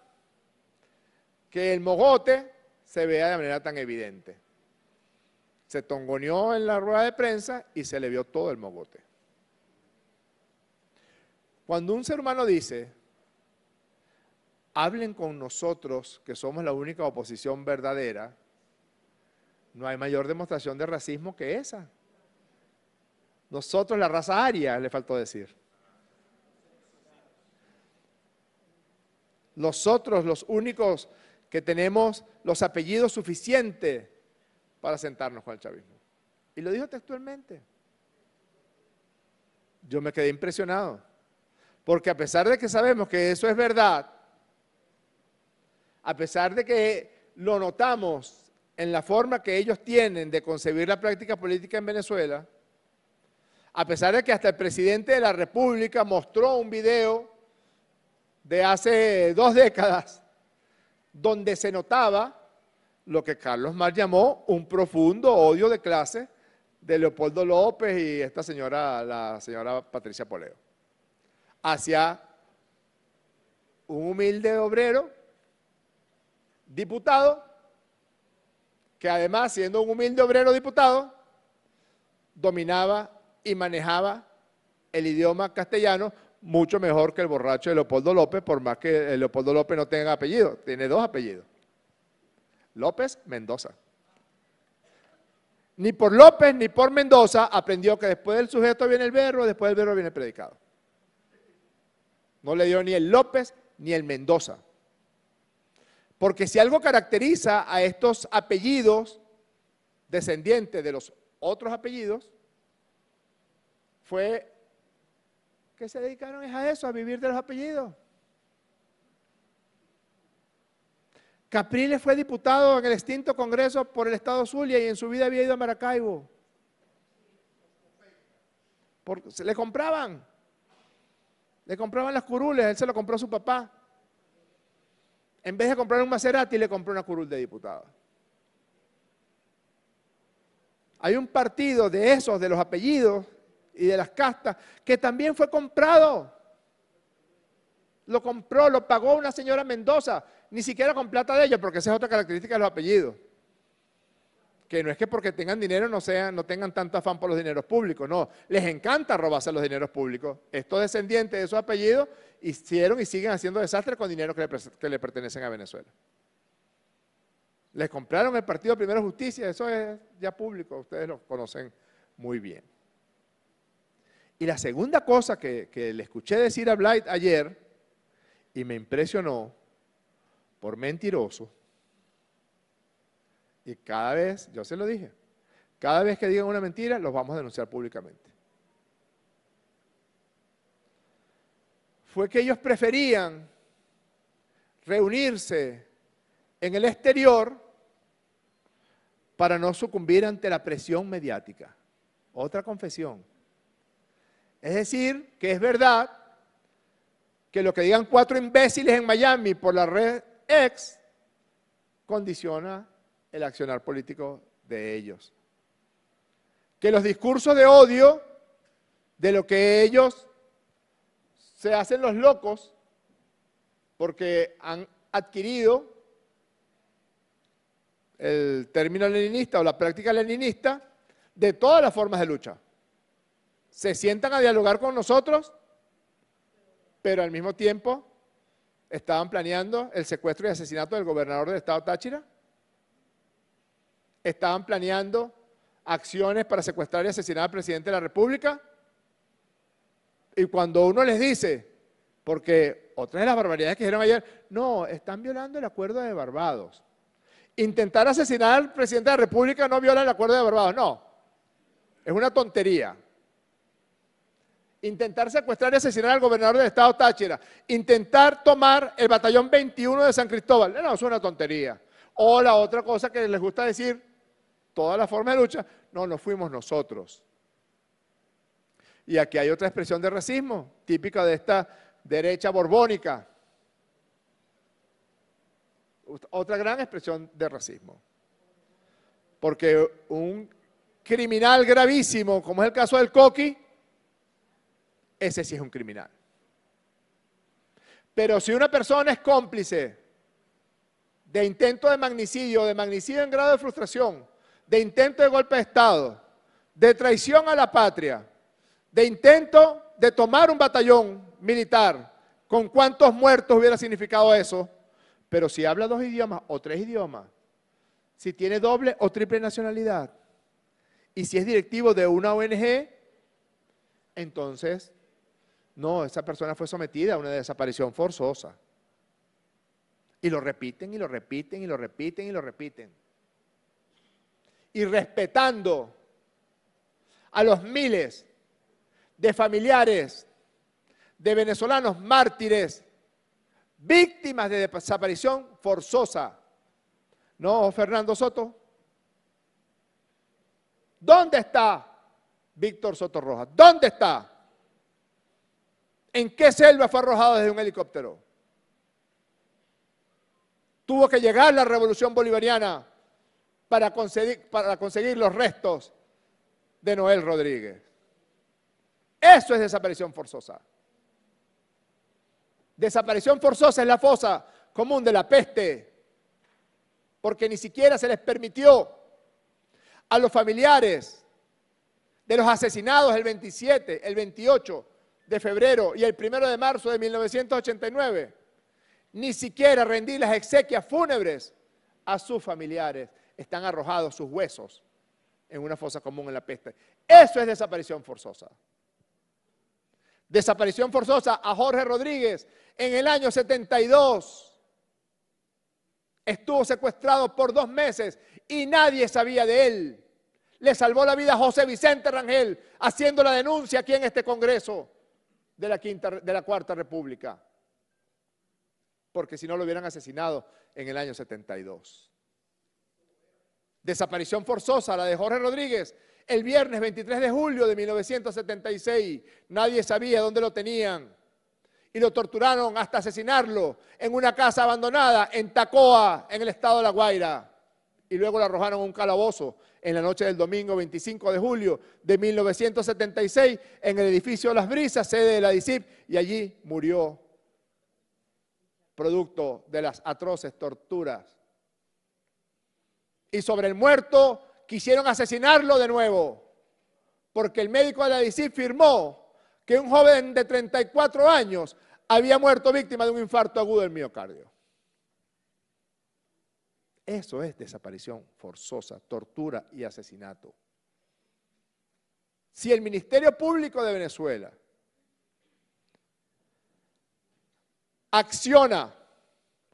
que el mogote se vea de manera tan evidente. Se tongoneó en la rueda de prensa y se le vio todo el mogote. Cuando un ser humano dice: hablen con nosotros, que somos la única oposición verdadera, no hay mayor demostración de racismo que esa. Nosotros, la raza aria, le faltó decir. Nosotros, los únicos que tenemos los apellidos suficientes para sentarnos con el chavismo. Y lo dijo textualmente. Yo me quedé impresionado. Porque a pesar de que sabemos que eso es verdad, a pesar de que lo notamos en la forma que ellos tienen de concebir la práctica política en Venezuela, a pesar de que hasta el presidente de la República mostró un video de hace 2 décadas, donde se notaba lo que Carlos Mar llamó un profundo odio de clase de Leopoldo López y esta señora, la señora Patricia Poleo, hacia un humilde obrero diputado, que además, siendo un humilde obrero diputado, dominaba y manejaba el idioma castellano mucho mejor que el borracho de Leopoldo López, por más que Leopoldo López no tenga apellido, tiene dos apellidos, López Mendoza. Ni por López ni por Mendoza aprendió que después del sujeto viene el verbo, después del verbo viene el predicado. No le dio ni el López ni el Mendoza. Porque si algo caracteriza a estos apellidos descendientes de los otros apellidos, fue que se dedicaron a eso, a vivir de los apellidos. Capriles fue diputado en el extinto Congreso por el Estado Zulia y en su vida había ido a Maracaibo. Se le compraban. Le compraban las curules, él se lo compró a su papá. En vez de comprar un Maserati, le compró una curul de diputado. Hay un partido de esos, de los apellidos y de las castas, que también fue comprado. Lo compró, lo pagó una señora Mendoza, ni siquiera con plata de ella, porque esa es otra característica de los apellidos. Que no es que porque tengan dinero no tengan tanto afán por los dineros públicos, no, les encanta robarse los dineros públicos. Estos descendientes de esos apellidos hicieron y siguen haciendo desastres con dinero que le pertenecen a Venezuela. Les compraron el partido Primero Justicia, eso es ya público, ustedes lo conocen muy bien. Y la segunda cosa que le escuché decir a Blight ayer, y me impresionó por mentiroso, y cada vez, yo se lo dije, cada vez que digan una mentira, los vamos a denunciar públicamente. Fue que ellos preferían reunirse en el exterior para no sucumbir ante la presión mediática. Otra confesión. Es decir, que es verdad que lo que digan cuatro imbéciles en Miami por la red X condiciona el accionar político de ellos. Que los discursos de odio, de lo que ellos se hacen los locos, porque han adquirido el término leninista o la práctica leninista, de todas las formas de lucha. Se sientan a dialogar con nosotros, pero al mismo tiempo estaban planeando el secuestro y asesinato del gobernador del estado Táchira, estaban planeando acciones para secuestrar y asesinar al presidente de la República. Y cuando uno les dice, porque otra de las barbaridades que dijeron ayer, no, están violando el acuerdo de Barbados. Intentar asesinar al presidente de la República no viola el acuerdo de Barbados, no. Es una tontería. Intentar secuestrar y asesinar al gobernador del estado Táchira. Intentar tomar el batallón 21 de San Cristóbal. No, es una tontería. O la otra cosa que les gusta decir, toda la forma de lucha, no, no fuimos nosotros. Y aquí hay otra expresión de racismo, típica de esta derecha borbónica. Otra gran expresión de racismo. Porque un criminal gravísimo, como es el caso del Coqui, ese sí es un criminal. Pero si una persona es cómplice de intento de magnicidio en grado de frustración, de intento de golpe de Estado, de traición a la patria, de intento de tomar un batallón militar, ¿con cuántos muertos hubiera significado eso? Pero si habla dos idiomas o tres idiomas, si tiene doble o triple nacionalidad, y si es directivo de una ONG, entonces, no, esa persona fue sometida a una desaparición forzosa. Y lo repiten, y lo repiten, y lo repiten, y lo repiten. Y respetando a los miles de familiares de venezolanos mártires, víctimas de desaparición forzosa. No, Fernando Soto. ¿Dónde está Víctor Soto Rojas? ¿Dónde está? ¿En qué selva fue arrojado desde un helicóptero? Tuvo que llegar la revolución bolivariana para conseguir los restos de Noel Rodríguez. Eso es desaparición forzosa. Desaparición forzosa es la fosa común de la peste, porque ni siquiera se les permitió a los familiares de los asesinados el 27, el 28 de febrero y el 1 de marzo de 1989, ni siquiera rendir las exequias fúnebres a sus familiares. Están arrojados sus huesos en una fosa común en La Peste. Eso es desaparición forzosa. Desaparición forzosa a Jorge Rodríguez en el año 72. Estuvo secuestrado por 2 meses y nadie sabía de él. Le salvó la vida a José Vicente Rangel haciendo la denuncia aquí en este Congreso de la Cuarta República. Porque si no lo hubieran asesinado en el año 72. Desaparición forzosa, la de Jorge Rodríguez, el viernes 23 de julio de 1976. Nadie sabía dónde lo tenían. Y lo torturaron hasta asesinarlo en una casa abandonada en Tacoa, en el estado de La Guaira. Y luego lo arrojaron a un calabozo en la noche del domingo 25 de julio de 1976 en el edificio Las Brisas, sede de la DICIP, y allí murió, producto de las atroces torturas. Y sobre el muerto quisieron asesinarlo de nuevo, porque el médico de la DICIP firmó que un joven de 34 años había muerto víctima de un infarto agudo del miocardio. Eso es desaparición forzosa, tortura y asesinato. Si el Ministerio Público de Venezuela acciona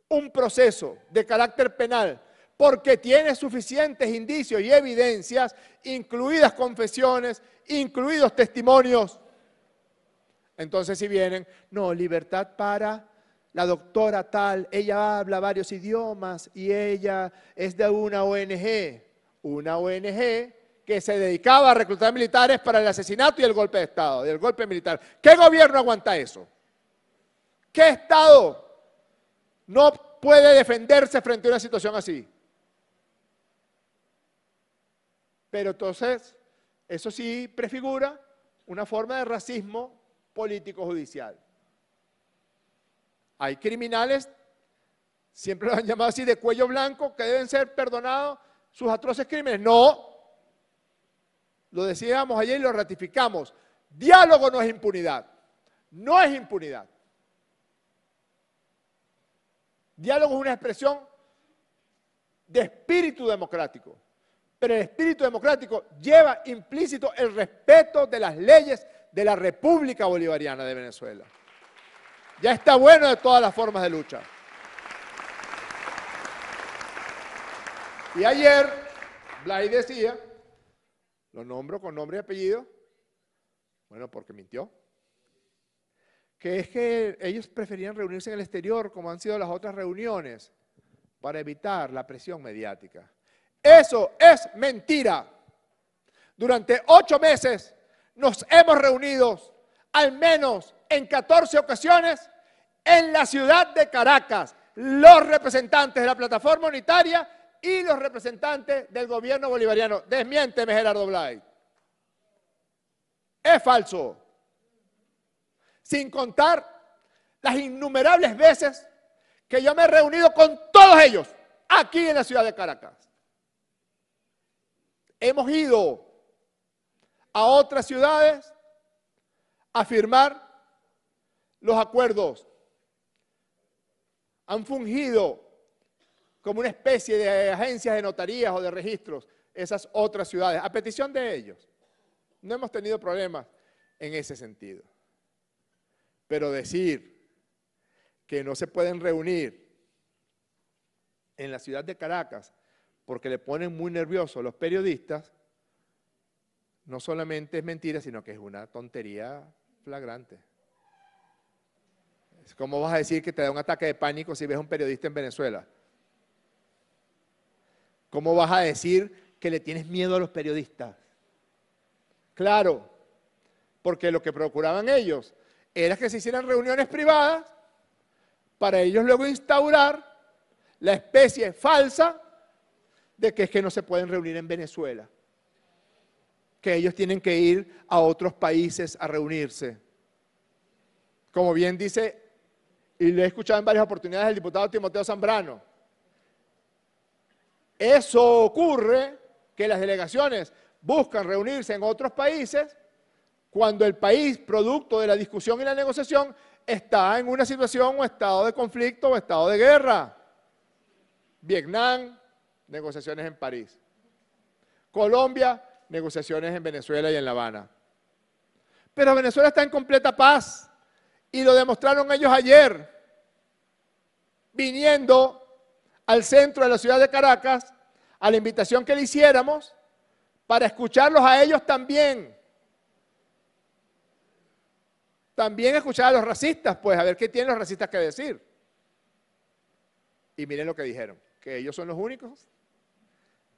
un proceso de carácter penal porque tiene suficientes indicios y evidencias, incluidas confesiones, incluidos testimonios, entonces si vienen, no, libertad para la doctora tal, ella habla varios idiomas y ella es de una ONG que se dedicaba a reclutar militares para el asesinato y el golpe de Estado, y el golpe militar. ¿Qué gobierno aguanta eso? ¿Qué Estado no puede defenderse frente a una situación así? Pero entonces, eso sí prefigura una forma de racismo político-judicial. Hay criminales, siempre lo han llamado así, de cuello blanco, que deben ser perdonados sus atroces crímenes. No, lo decíamos ayer y lo ratificamos. Diálogo no es impunidad, no es impunidad. Diálogo es una expresión de espíritu democrático, pero el espíritu democrático lleva implícito el respeto de las leyes de la República Bolivariana de Venezuela. Ya está bueno de todas las formas de lucha. Y ayer, Blay decía, lo nombro con nombre y apellido, bueno, porque mintió, que es que ellos preferían reunirse en el exterior, como han sido las otras reuniones, para evitar la presión mediática. Eso es mentira. Durante 8 meses, nos hemos reunido al menos en 14 ocasiones en la ciudad de Caracas, los representantes de la plataforma unitaria y los representantes del gobierno bolivariano. Desmiénteme, Gerardo Blay. Es falso. Sin contar las innumerables veces que yo me he reunido con todos ellos aquí en la ciudad de Caracas. Hemos ido a otras ciudades a firmar los acuerdos. Han fungido como una especie de agencias de notarías o de registros esas otras ciudades, a petición de ellos. No hemos tenido problemas en ese sentido. Pero decir que no se pueden reunir en la ciudad de Caracas porque le ponen muy nerviosos los periodistas, no solamente es mentira, sino que es una tontería flagrante. ¿Cómo vas a decir que te da un ataque de pánico si ves a un periodista en Venezuela? ¿Cómo vas a decir que le tienes miedo a los periodistas? Claro, porque lo que procuraban ellos era que se hicieran reuniones privadas para ellos luego instaurar la especie falsa de que es que no se pueden reunir en Venezuela, que ellos tienen que ir a otros países a reunirse. Como bien dice, y lo he escuchado en varias oportunidades, el diputado Timoteo Zambrano, Eso ocurre que las delegaciones buscan reunirse en otros países cuando el país, producto de la discusión y la negociación, está en una situación o estado de conflicto o estado de guerra. Vietnam, negociaciones en París. Colombia, negociaciones en Venezuela y en La Habana. Pero Venezuela está en completa paz y lo demostraron ellos ayer, viniendo al centro de la ciudad de Caracas, a la invitación que le hiciéramos, para escucharlos a ellos también. También escuchar a los racistas, pues, a ver qué tienen los racistas que decir. Y miren lo que dijeron, que ellos son los únicos,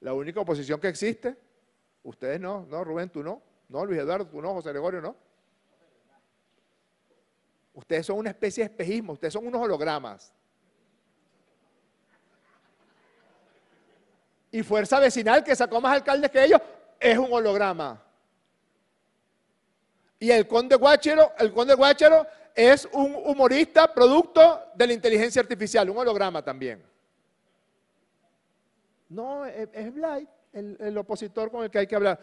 la única oposición que existe. Ustedes no, no, Rubén, tú no, no, Luis Eduardo, tú no, José Gregorio, no. Ustedes son una especie de espejismo, ustedes son unos hologramas. Y Fuerza Vecinal, que sacó más alcaldes que ellos, es un holograma. Y el Conde Guáchero es un humorista producto de la inteligencia artificial, un holograma también. No, es Blay, el opositor con el que hay que hablar.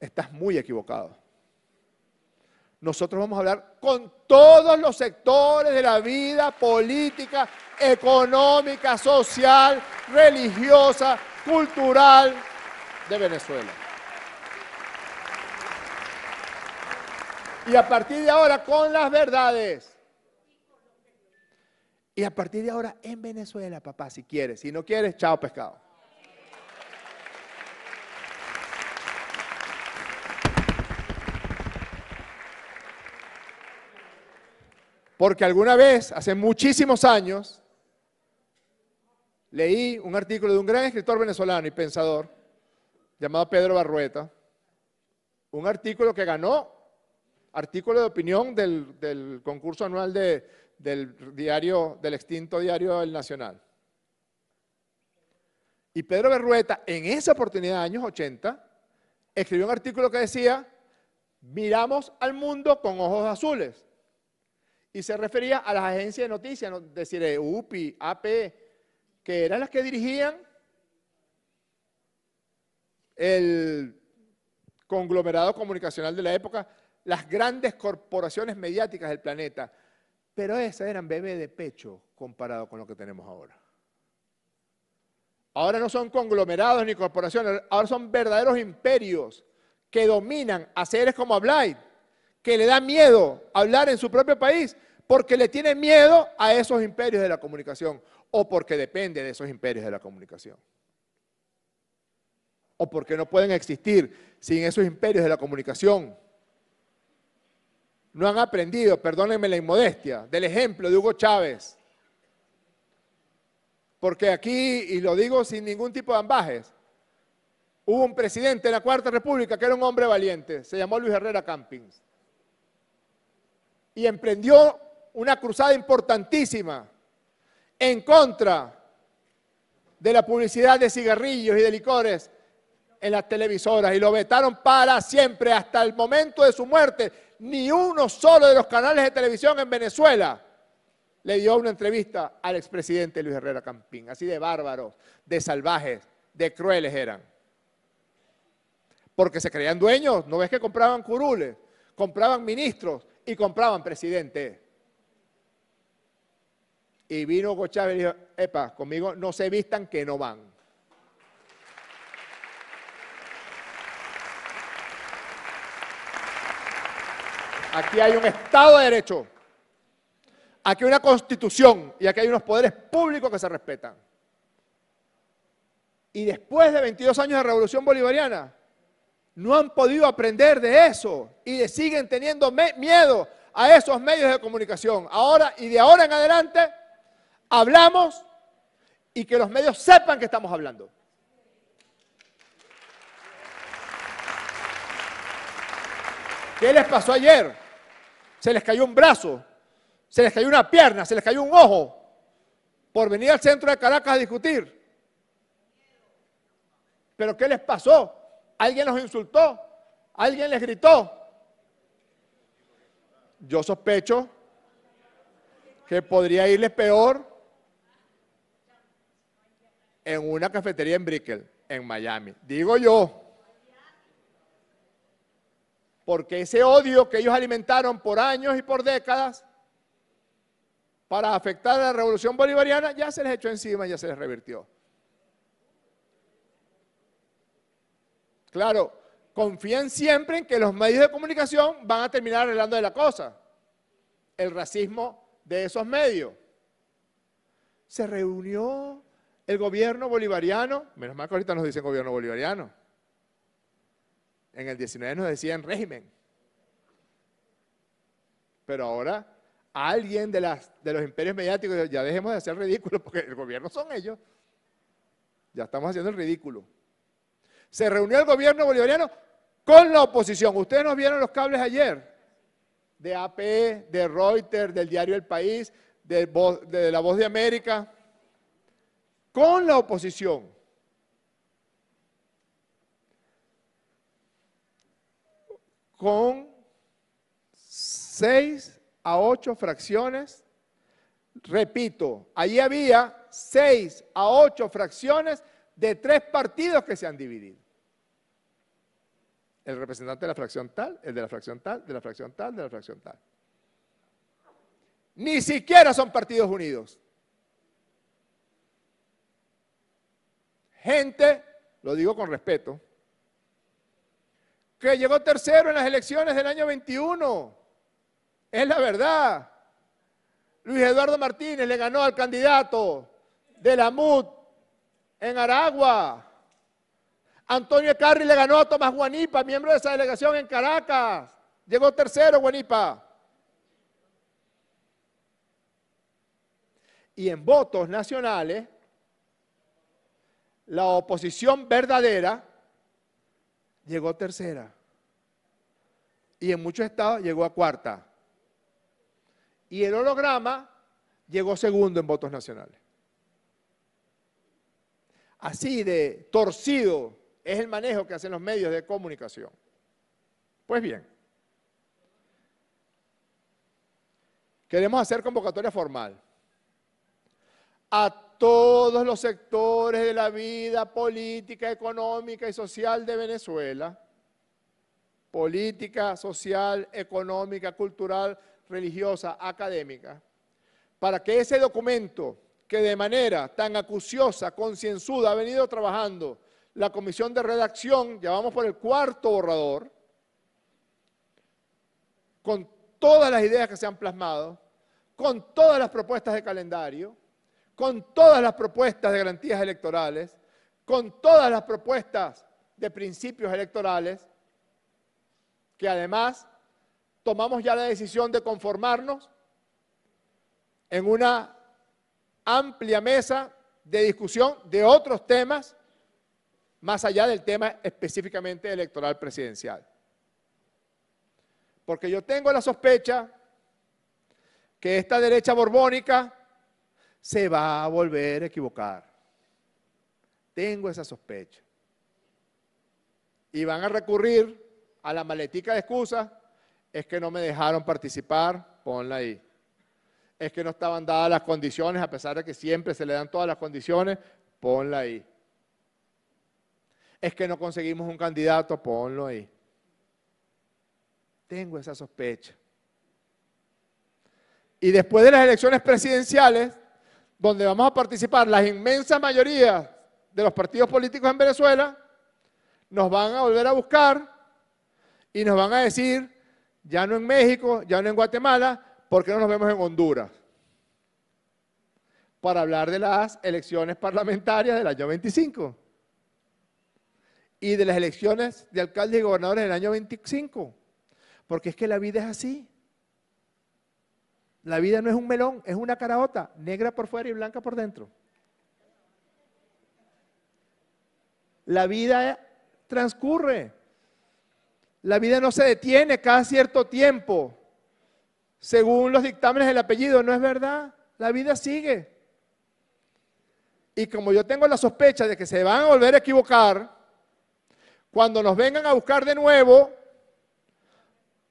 Estás muy equivocado. Nosotros vamos a hablar con todos los sectores de la vida política, económica, social, religiosa, cultural de Venezuela. Y a partir de ahora con las verdades. Y a partir de ahora en Venezuela, papá, si quieres. Si no quieres, chao pescado. Porque alguna vez, hace muchísimos años, leí un artículo de un gran escritor venezolano y pensador llamado Pedro Barrueta, un artículo que ganó, artículo de opinión del concurso anual del extinto diario El Nacional. Y Pedro Barrueta, en esa oportunidad, años 80, escribió un artículo que decía, miramos al mundo con ojos azules. Y se refería a las agencias de noticias, es decir, UPI, AP, que eran las que dirigían el conglomerado comunicacional de la época, las grandes corporaciones mediáticas del planeta. Pero esas eran bebés de pecho comparado con lo que tenemos ahora. Ahora no son conglomerados ni corporaciones, ahora son verdaderos imperios que dominan a seres como Ablay, que le da miedo hablar en su propio país porque le tiene miedo a esos imperios de la comunicación, o porque depende de esos imperios de la comunicación, o porque no pueden existir sin esos imperios de la comunicación. No han aprendido, perdónenme la inmodestia, del ejemplo de Hugo Chávez. Porque aquí, y lo digo sin ningún tipo de ambajes, hubo un presidente de la Cuarta República que era un hombre valiente, se llamó Luis Herrera Campins. Y emprendió una cruzada importantísima en contra de la publicidad de cigarrillos y de licores en las televisoras, y lo vetaron para siempre, hasta el momento de su muerte. Ni uno solo de los canales de televisión en Venezuela le dio una entrevista al expresidente Luis Herrera Campín. Así de bárbaros, de salvajes, de crueles eran. Porque se creían dueños, ¿no ves que compraban curules? Compraban ministros y compraban presidentes. Y vino Hugo Chávez y dijo, epa, conmigo no se vistan que no van. Aquí hay un Estado de Derecho, aquí hay una Constitución y aquí hay unos poderes públicos que se respetan. Y después de 22 años de Revolución Bolivariana, no han podido aprender de eso y siguen teniendo miedo a esos medios de comunicación. Ahora y de ahora en adelante, hablamos y que los medios sepan que estamos hablando. ¿Qué les pasó ayer? Se les cayó un brazo, se les cayó una pierna, se les cayó un ojo por venir al centro de Caracas a discutir. ¿Pero qué les pasó? ¿Alguien los insultó? ¿Alguien les gritó? Yo sospecho que podría irles peor en una cafetería en Brickell, en Miami. Digo yo, porque ese odio que ellos alimentaron por años y por décadas para afectar a la revolución bolivariana, ya se les echó encima, ya se les revirtió. Claro, confían siempre en que los medios de comunicación van a terminar arreglando de la cosa. El racismo de esos medios. Se reunió el gobierno bolivariano, menos mal que ahorita nos dicen gobierno bolivariano. En el 19 nos decían régimen. Pero ahora alguien de los imperios mediáticos, ya dejemos de hacer ridículo porque el gobierno son ellos. Ya estamos haciendo el ridículo. Se reunió el gobierno bolivariano con la oposición. Ustedes nos vieron los cables ayer, de AP, de Reuters, del diario El País, de La Voz de América, con la oposición. Con 6 a 8 fracciones, repito, allí había 6 a 8 fracciones de 3 partidos que se han dividido. El representante de la fracción tal, el de la fracción tal, de la fracción tal, de la fracción tal. Ni siquiera son partidos unidos. Gente, lo digo con respeto, que llegó tercero en las elecciones del año 21. Es la verdad. Luis Eduardo Martínez le ganó al candidato de la MUD en Aragua. Antonio Carri le ganó a Tomás Guanipa, miembro de esa delegación en Caracas. Llegó tercero Guanipa. Y en votos nacionales, la oposición verdadera llegó tercera. Y en muchos estados llegó a cuarta. Y el holograma llegó segundo en votos nacionales. Así de torcido es el manejo que hacen los medios de comunicación. Pues bien, queremos hacer convocatoria formal a todos los sectores de la vida política, económica y social de Venezuela, política, social, económica, cultural, religiosa, académica, para que ese documento que de manera tan acuciosa, concienzuda, ha venido trabajando la comisión de redacción, ya vamos por el 4º borrador, con todas las ideas que se han plasmado, con todas las propuestas de calendario, con todas las propuestas de garantías electorales, con todas las propuestas de principios electorales, que además tomamos ya la decisión de conformarnos en una amplia mesa de discusión de otros temas, más allá del tema específicamente electoral presidencial. Porque yo tengo la sospecha que esta derecha borbónica se va a volver a equivocar. Tengo esa sospecha. Y van a recurrir a la maletica de excusas, es que no me dejaron participar, ponla ahí. Es que no estaban dadas las condiciones, a pesar de que siempre se le dan todas las condiciones, ponla ahí. Es que no conseguimos un candidato, ponlo ahí. Tengo esa sospecha. Y después de las elecciones presidenciales, donde vamos a participar las inmensas mayorías de los partidos políticos en Venezuela, nos van a volver a buscar y nos van a decir, ya no en México, ya no en Guatemala, ¿por qué no nos vemos en Honduras? Para hablar de las elecciones parlamentarias del año 25 y de las elecciones de alcaldes y gobernadores del año 25. Porque es que la vida es así. La vida no es un melón, es una caraota, negra por fuera y blanca por dentro. La vida transcurre. La vida no se detiene cada cierto tiempo. Según los dictámenes del apellido, no es verdad, la vida sigue. Y como yo tengo la sospecha de que se van a volver a equivocar, cuando nos vengan a buscar de nuevo,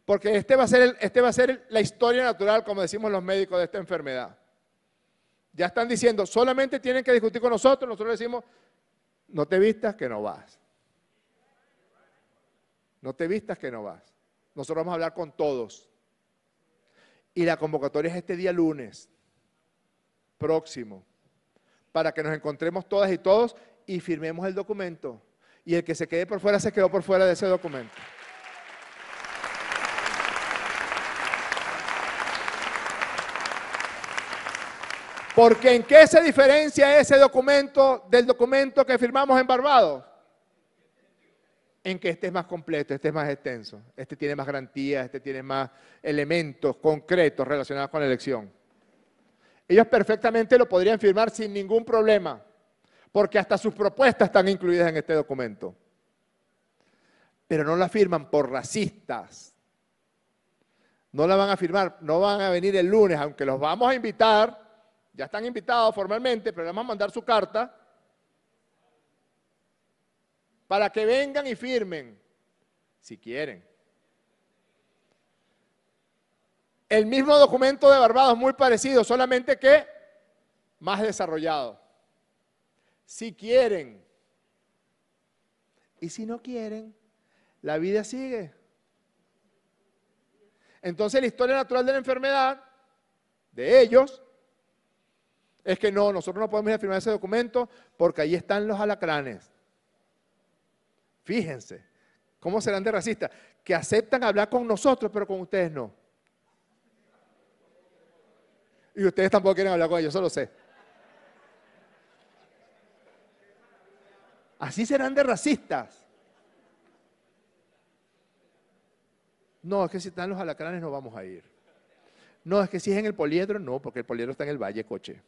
porque este va a ser la historia natural, como decimos los médicos, de esta enfermedad. Ya están diciendo, solamente tienen que discutir con nosotros. Nosotros decimos, no te vistas que no vas. No te vistas que no vas. Nosotros vamos a hablar con todos. Y la convocatoria es este día lunes próximo, para que nos encontremos todas y todos y firmemos el documento. Y el que se quede por fuera, se quedó por fuera de ese documento. Porque ¿en qué se diferencia ese documento del documento que firmamos en Barbados? En que este es más completo, este es más extenso, este tiene más garantías, este tiene más elementos concretos relacionados con la elección. Ellos perfectamente lo podrían firmar sin ningún problema, porque hasta sus propuestas están incluidas en este documento. Pero no la firman por racistas. No la van a firmar, no van a venir el lunes, aunque los vamos a invitar. Ya están invitados formalmente, pero les vamos a mandar su carta para que vengan y firmen, si quieren. El mismo documento de Barbados, muy parecido, solamente que más desarrollado. Si quieren. Y si no quieren, la vida sigue. Entonces la historia natural de la enfermedad, de ellos, es que no, nosotros no podemos ir a firmar ese documento porque ahí están los alacranes. Fíjense, ¿cómo serán de racistas? Que aceptan hablar con nosotros, pero con ustedes no. Y ustedes tampoco quieren hablar con ellos, eso lo sé. Así serán de racistas. No, es que si están los alacranes no vamos a ir. No, es que si es en el poliedro, no, porque el poliedro está en el Valle Coche.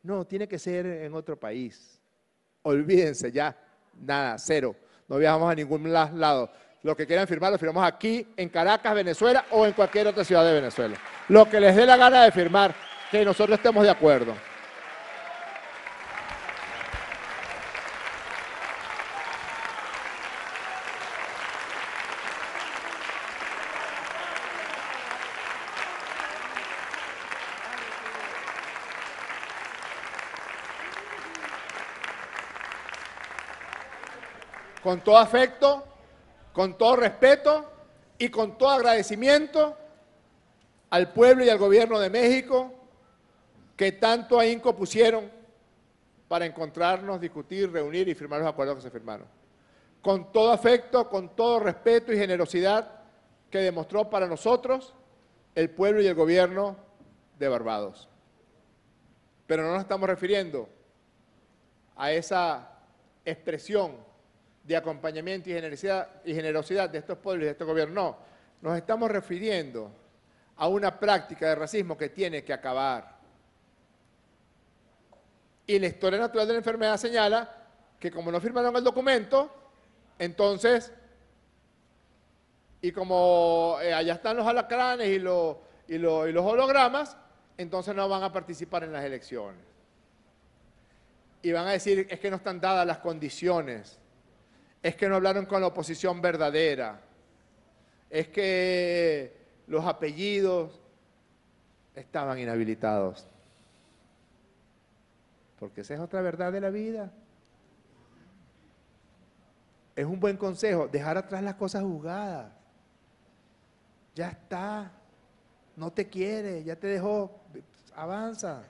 No, tiene que ser en otro país. Olvídense ya, nada, cero. No viajamos a ningún lado. Lo que quieran firmar lo firmamos aquí, en Caracas, Venezuela, o en cualquier otra ciudad de Venezuela. Lo que les dé la gana de firmar, que nosotros estemos de acuerdo. Con todo afecto, con todo respeto y con todo agradecimiento al pueblo y al gobierno de México que tanto ahínco pusieron para encontrarnos, discutir, reunir y firmar los acuerdos que se firmaron. Con todo afecto, con todo respeto y generosidad que demostró para nosotros el pueblo y el gobierno de Barbados. Pero no nos estamos refiriendo a esa expresión de acompañamiento y generosidad de estos pueblos y de este gobierno. No, nos estamos refiriendo a una práctica de racismo que tiene que acabar. Y la historia natural de la enfermedad señala que como no firmaron el documento, entonces, y como allá están los alacranes y los hologramas, entonces no van a participar en las elecciones. Y van a decir, es que no están dadas las condiciones. Es que no hablaron con la oposición verdadera, es que los apellidos estaban inhabilitados. Porque esa es otra verdad de la vida. Es un buen consejo, dejar atrás las cosas juzgadas. Ya está, no te quiere, ya te dejó, avanza.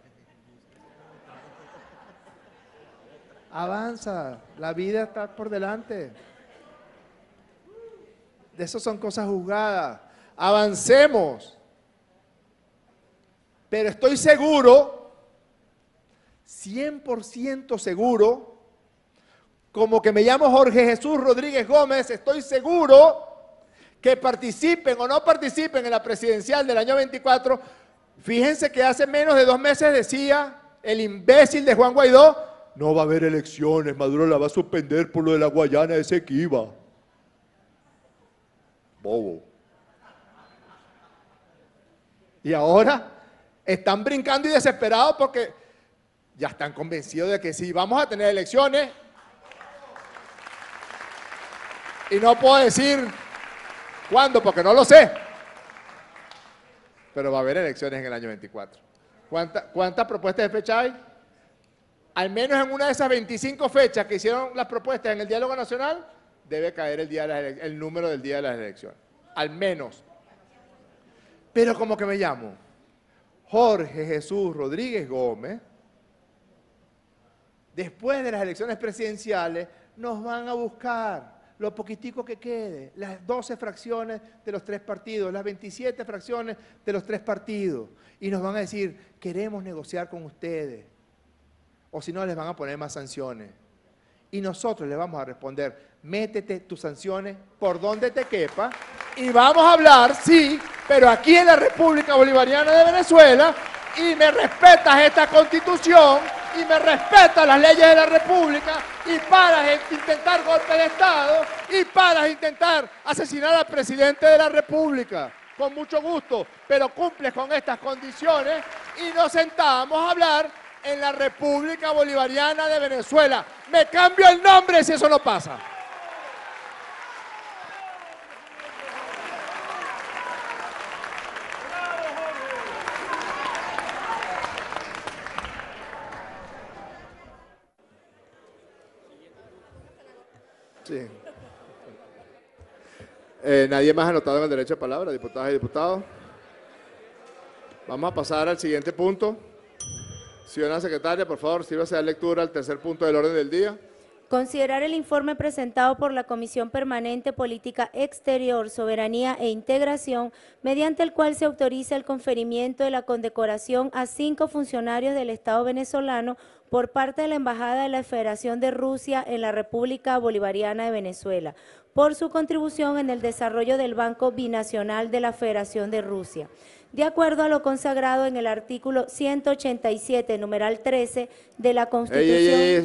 Avanza, la vida está por delante. De eso son cosas juzgadas. Avancemos. Pero estoy seguro, 100% seguro, como que me llamo Jorge Jesús Rodríguez Gómez, estoy seguro que participen o no participen en la presidencial del año 24. Fíjense que hace menos de 2 meses decía el imbécil de Juan Guaidó, no va a haber elecciones, Maduro la va a suspender por lo de la Guayana de Esequiba. Bobo. Y ahora están brincando y desesperados porque ya están convencidos de que sí, vamos a tener elecciones. Y no puedo decir cuándo porque no lo sé. Pero va a haber elecciones en el año 24. ¿Cuántas propuestas de fecha hay? Al menos en una de esas 25 fechas que hicieron las propuestas en el diálogo nacional, debe caer el, el número del día de las elecciones. Al menos. Pero como que me llamo Jorge Jesús Rodríguez Gómez, después de las elecciones presidenciales nos van a buscar lo poquitico que quede, las 12 fracciones de los 3 partidos, las 27 fracciones de los 3 partidos, y nos van a decir, queremos negociar con ustedes, o si no les van a poner más sanciones. Y nosotros les vamos a responder, métete tus sanciones por donde te quepa, y vamos a hablar, sí, pero aquí en la República Bolivariana de Venezuela, y me respetas esta Constitución, y me respetas las leyes de la República, y paras de intentar golpes de Estado, y paras de intentar asesinar al presidente de la República, con mucho gusto, pero cumples con estas condiciones, y nos sentamos a hablar en la República Bolivariana de Venezuela. Me cambio el nombre si eso no pasa. Sí. ¿Nadie más anotado en el derecho de palabra, diputadas y diputados? Vamos a pasar al siguiente punto. Señora secretaria, por favor, sírvase a lectura al tercer punto del orden del día. Considerar el informe presentado por la Comisión Permanente Política Exterior, Soberanía e Integración, mediante el cual se autoriza el conferimiento de la condecoración a 5 funcionarios del Estado venezolano por parte de la Embajada de la Federación de Rusia en la República Bolivariana de Venezuela, por su contribución en el desarrollo del Banco Binacional de la Federación de Rusia. De acuerdo a lo consagrado en el artículo 187, numeral 13 de la Constitución...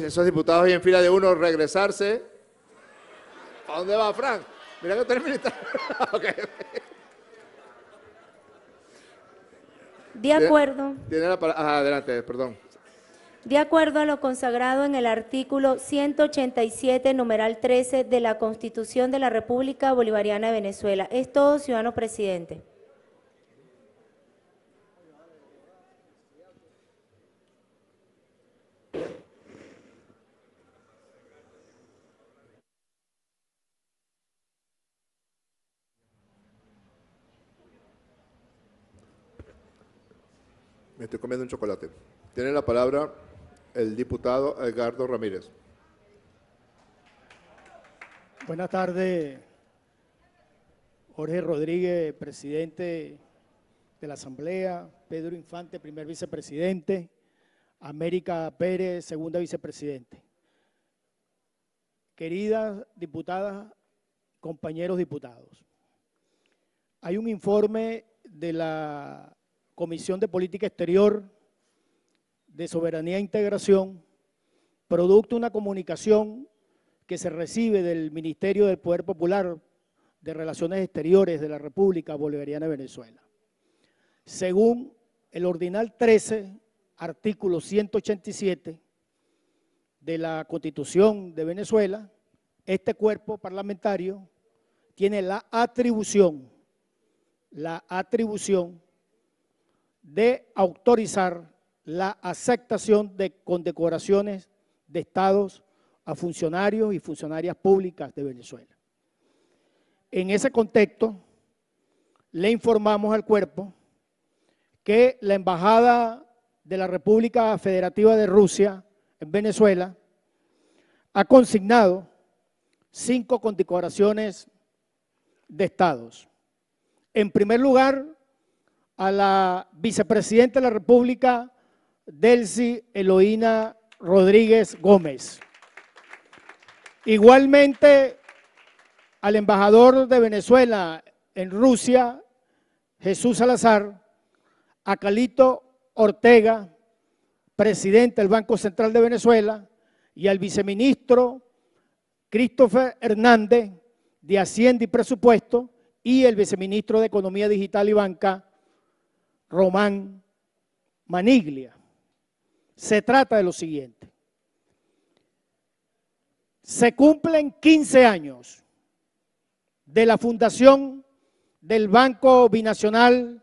esos diputados ahí en fila de uno, regresarse. ¿A dónde va, Frank? Mira que tenés militar. Okay. De acuerdo... ¿Tiene la palabra? Ajá, adelante, perdón. De acuerdo a lo consagrado en el artículo 187, numeral 13 de la Constitución de la República Bolivariana de Venezuela. Es todo, ciudadano presidente. Me estoy comiendo un chocolate. Tiene la palabra el diputado Edgardo Ramírez. Buenas tardes, Jorge Rodríguez, presidente de la Asamblea, Pedro Infante, primer vicepresidente, América Pérez, segunda vicepresidente. Queridas diputadas, compañeros diputados, hay un informe de la Comisión de Política Exterior, de Soberanía e Integración, producto de una comunicación que se recibe del Ministerio del Poder Popular de Relaciones Exteriores de la República Bolivariana de Venezuela. Según el ordinal 13, artículo 187 de la Constitución de Venezuela, este cuerpo parlamentario tiene la atribución de autorizar la aceptación de condecoraciones de estados a funcionarios y funcionarias públicas de Venezuela. En ese contexto, le informamos al cuerpo que la Embajada de la República Federativa de Rusia en Venezuela ha consignado 5 condecoraciones de estados. En primer lugar, a la vicepresidenta de la República, Delcy Eloína Rodríguez Gómez. Igualmente, al embajador de Venezuela en Rusia, Jesús Salazar, a Calito Ortega, presidente del Banco Central de Venezuela, y al viceministro Christopher Hernández, de Hacienda y Presupuesto, y el viceministro de Economía Digital y Banca, Román Maniglia. Se trata de lo siguiente. Se cumplen 15 años de la fundación del Banco Binacional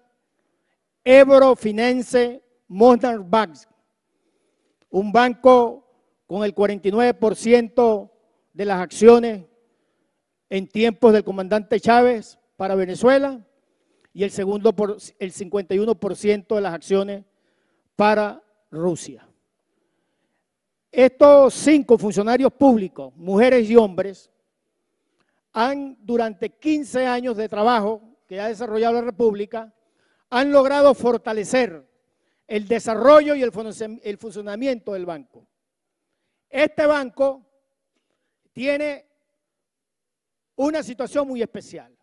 Ebro-Finense Monarch Bank, un banco con el 49% de las acciones en tiempos del comandante Chávez para Venezuela y el segundo por el 51% de las acciones para Rusia. Estos 5 funcionarios públicos, mujeres y hombres, han durante 15 años de trabajo que ha desarrollado la República, han logrado fortalecer el desarrollo y el funcionamiento del banco. Este banco tiene una situación muy especial.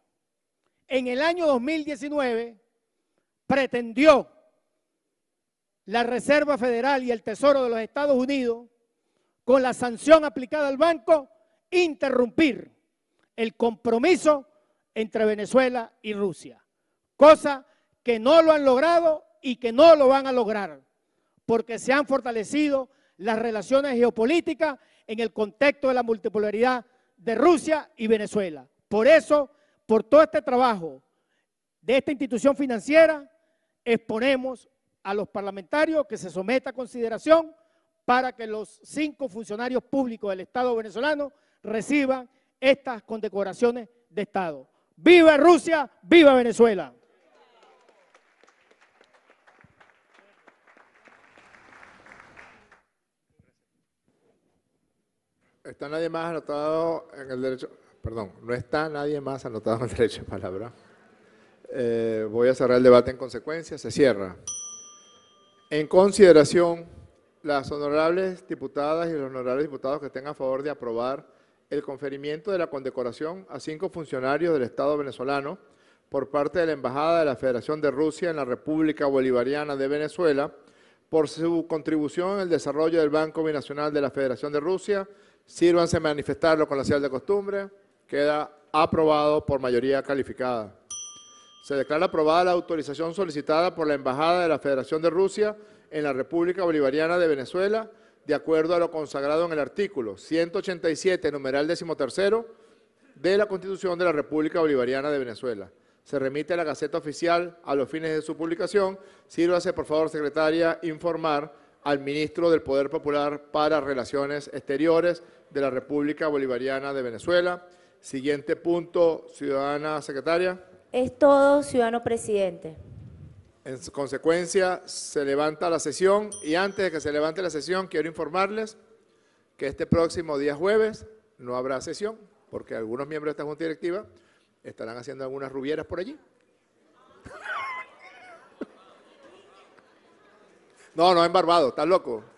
En el año 2019 pretendió la Reserva Federal y el Tesoro de los Estados Unidos, con la sanción aplicada al banco, interrumpir el compromiso entre Venezuela y Rusia, cosa que no lo han logrado y que no lo van a lograr, porque se han fortalecido las relaciones geopolíticas en el contexto de la multipolaridad de Rusia y Venezuela. Por eso, por todo este trabajo de esta institución financiera, exponemos a los parlamentarios que se someta a consideración para que los 5 funcionarios públicos del Estado venezolano reciban estas condecoraciones de Estado. ¡Viva Rusia! ¡Viva Venezuela! ¿Está nadie más anotado en el derecho? Perdón, no está nadie más anotado en el derecho de palabra. Voy a cerrar el debate en consecuencia. Se cierra. En consideración, las honorables diputadas y los honorables diputados que estén a favor de aprobar el conferimiento de la condecoración a 5 funcionarios del Estado venezolano por parte de la Embajada de la Federación de Rusia en la República Bolivariana de Venezuela por su contribución al desarrollo del Banco Binacional de la Federación de Rusia, sírvanse a manifestarlo con la señal de costumbre. Queda aprobado por mayoría calificada. Se declara aprobada la autorización solicitada por la Embajada de la Federación de Rusia en la República Bolivariana de Venezuela, de acuerdo a lo consagrado en el artículo 187, numeral 13º, de la Constitución de la República Bolivariana de Venezuela. Se remite a la Gaceta Oficial a los fines de su publicación. Sírvase, por favor, secretaria, informar al Ministro del Poder Popular para Relaciones Exteriores de la República Bolivariana de Venezuela. Siguiente punto, ciudadana secretaria. Es todo, ciudadano presidente. En consecuencia, se levanta la sesión y antes de que se levante la sesión, quiero informarles que este próximo día jueves no habrá sesión, porque algunos miembros de esta Junta Directiva estarán haciendo algunas rubieras por allí. No, no en Barbados, estás loco.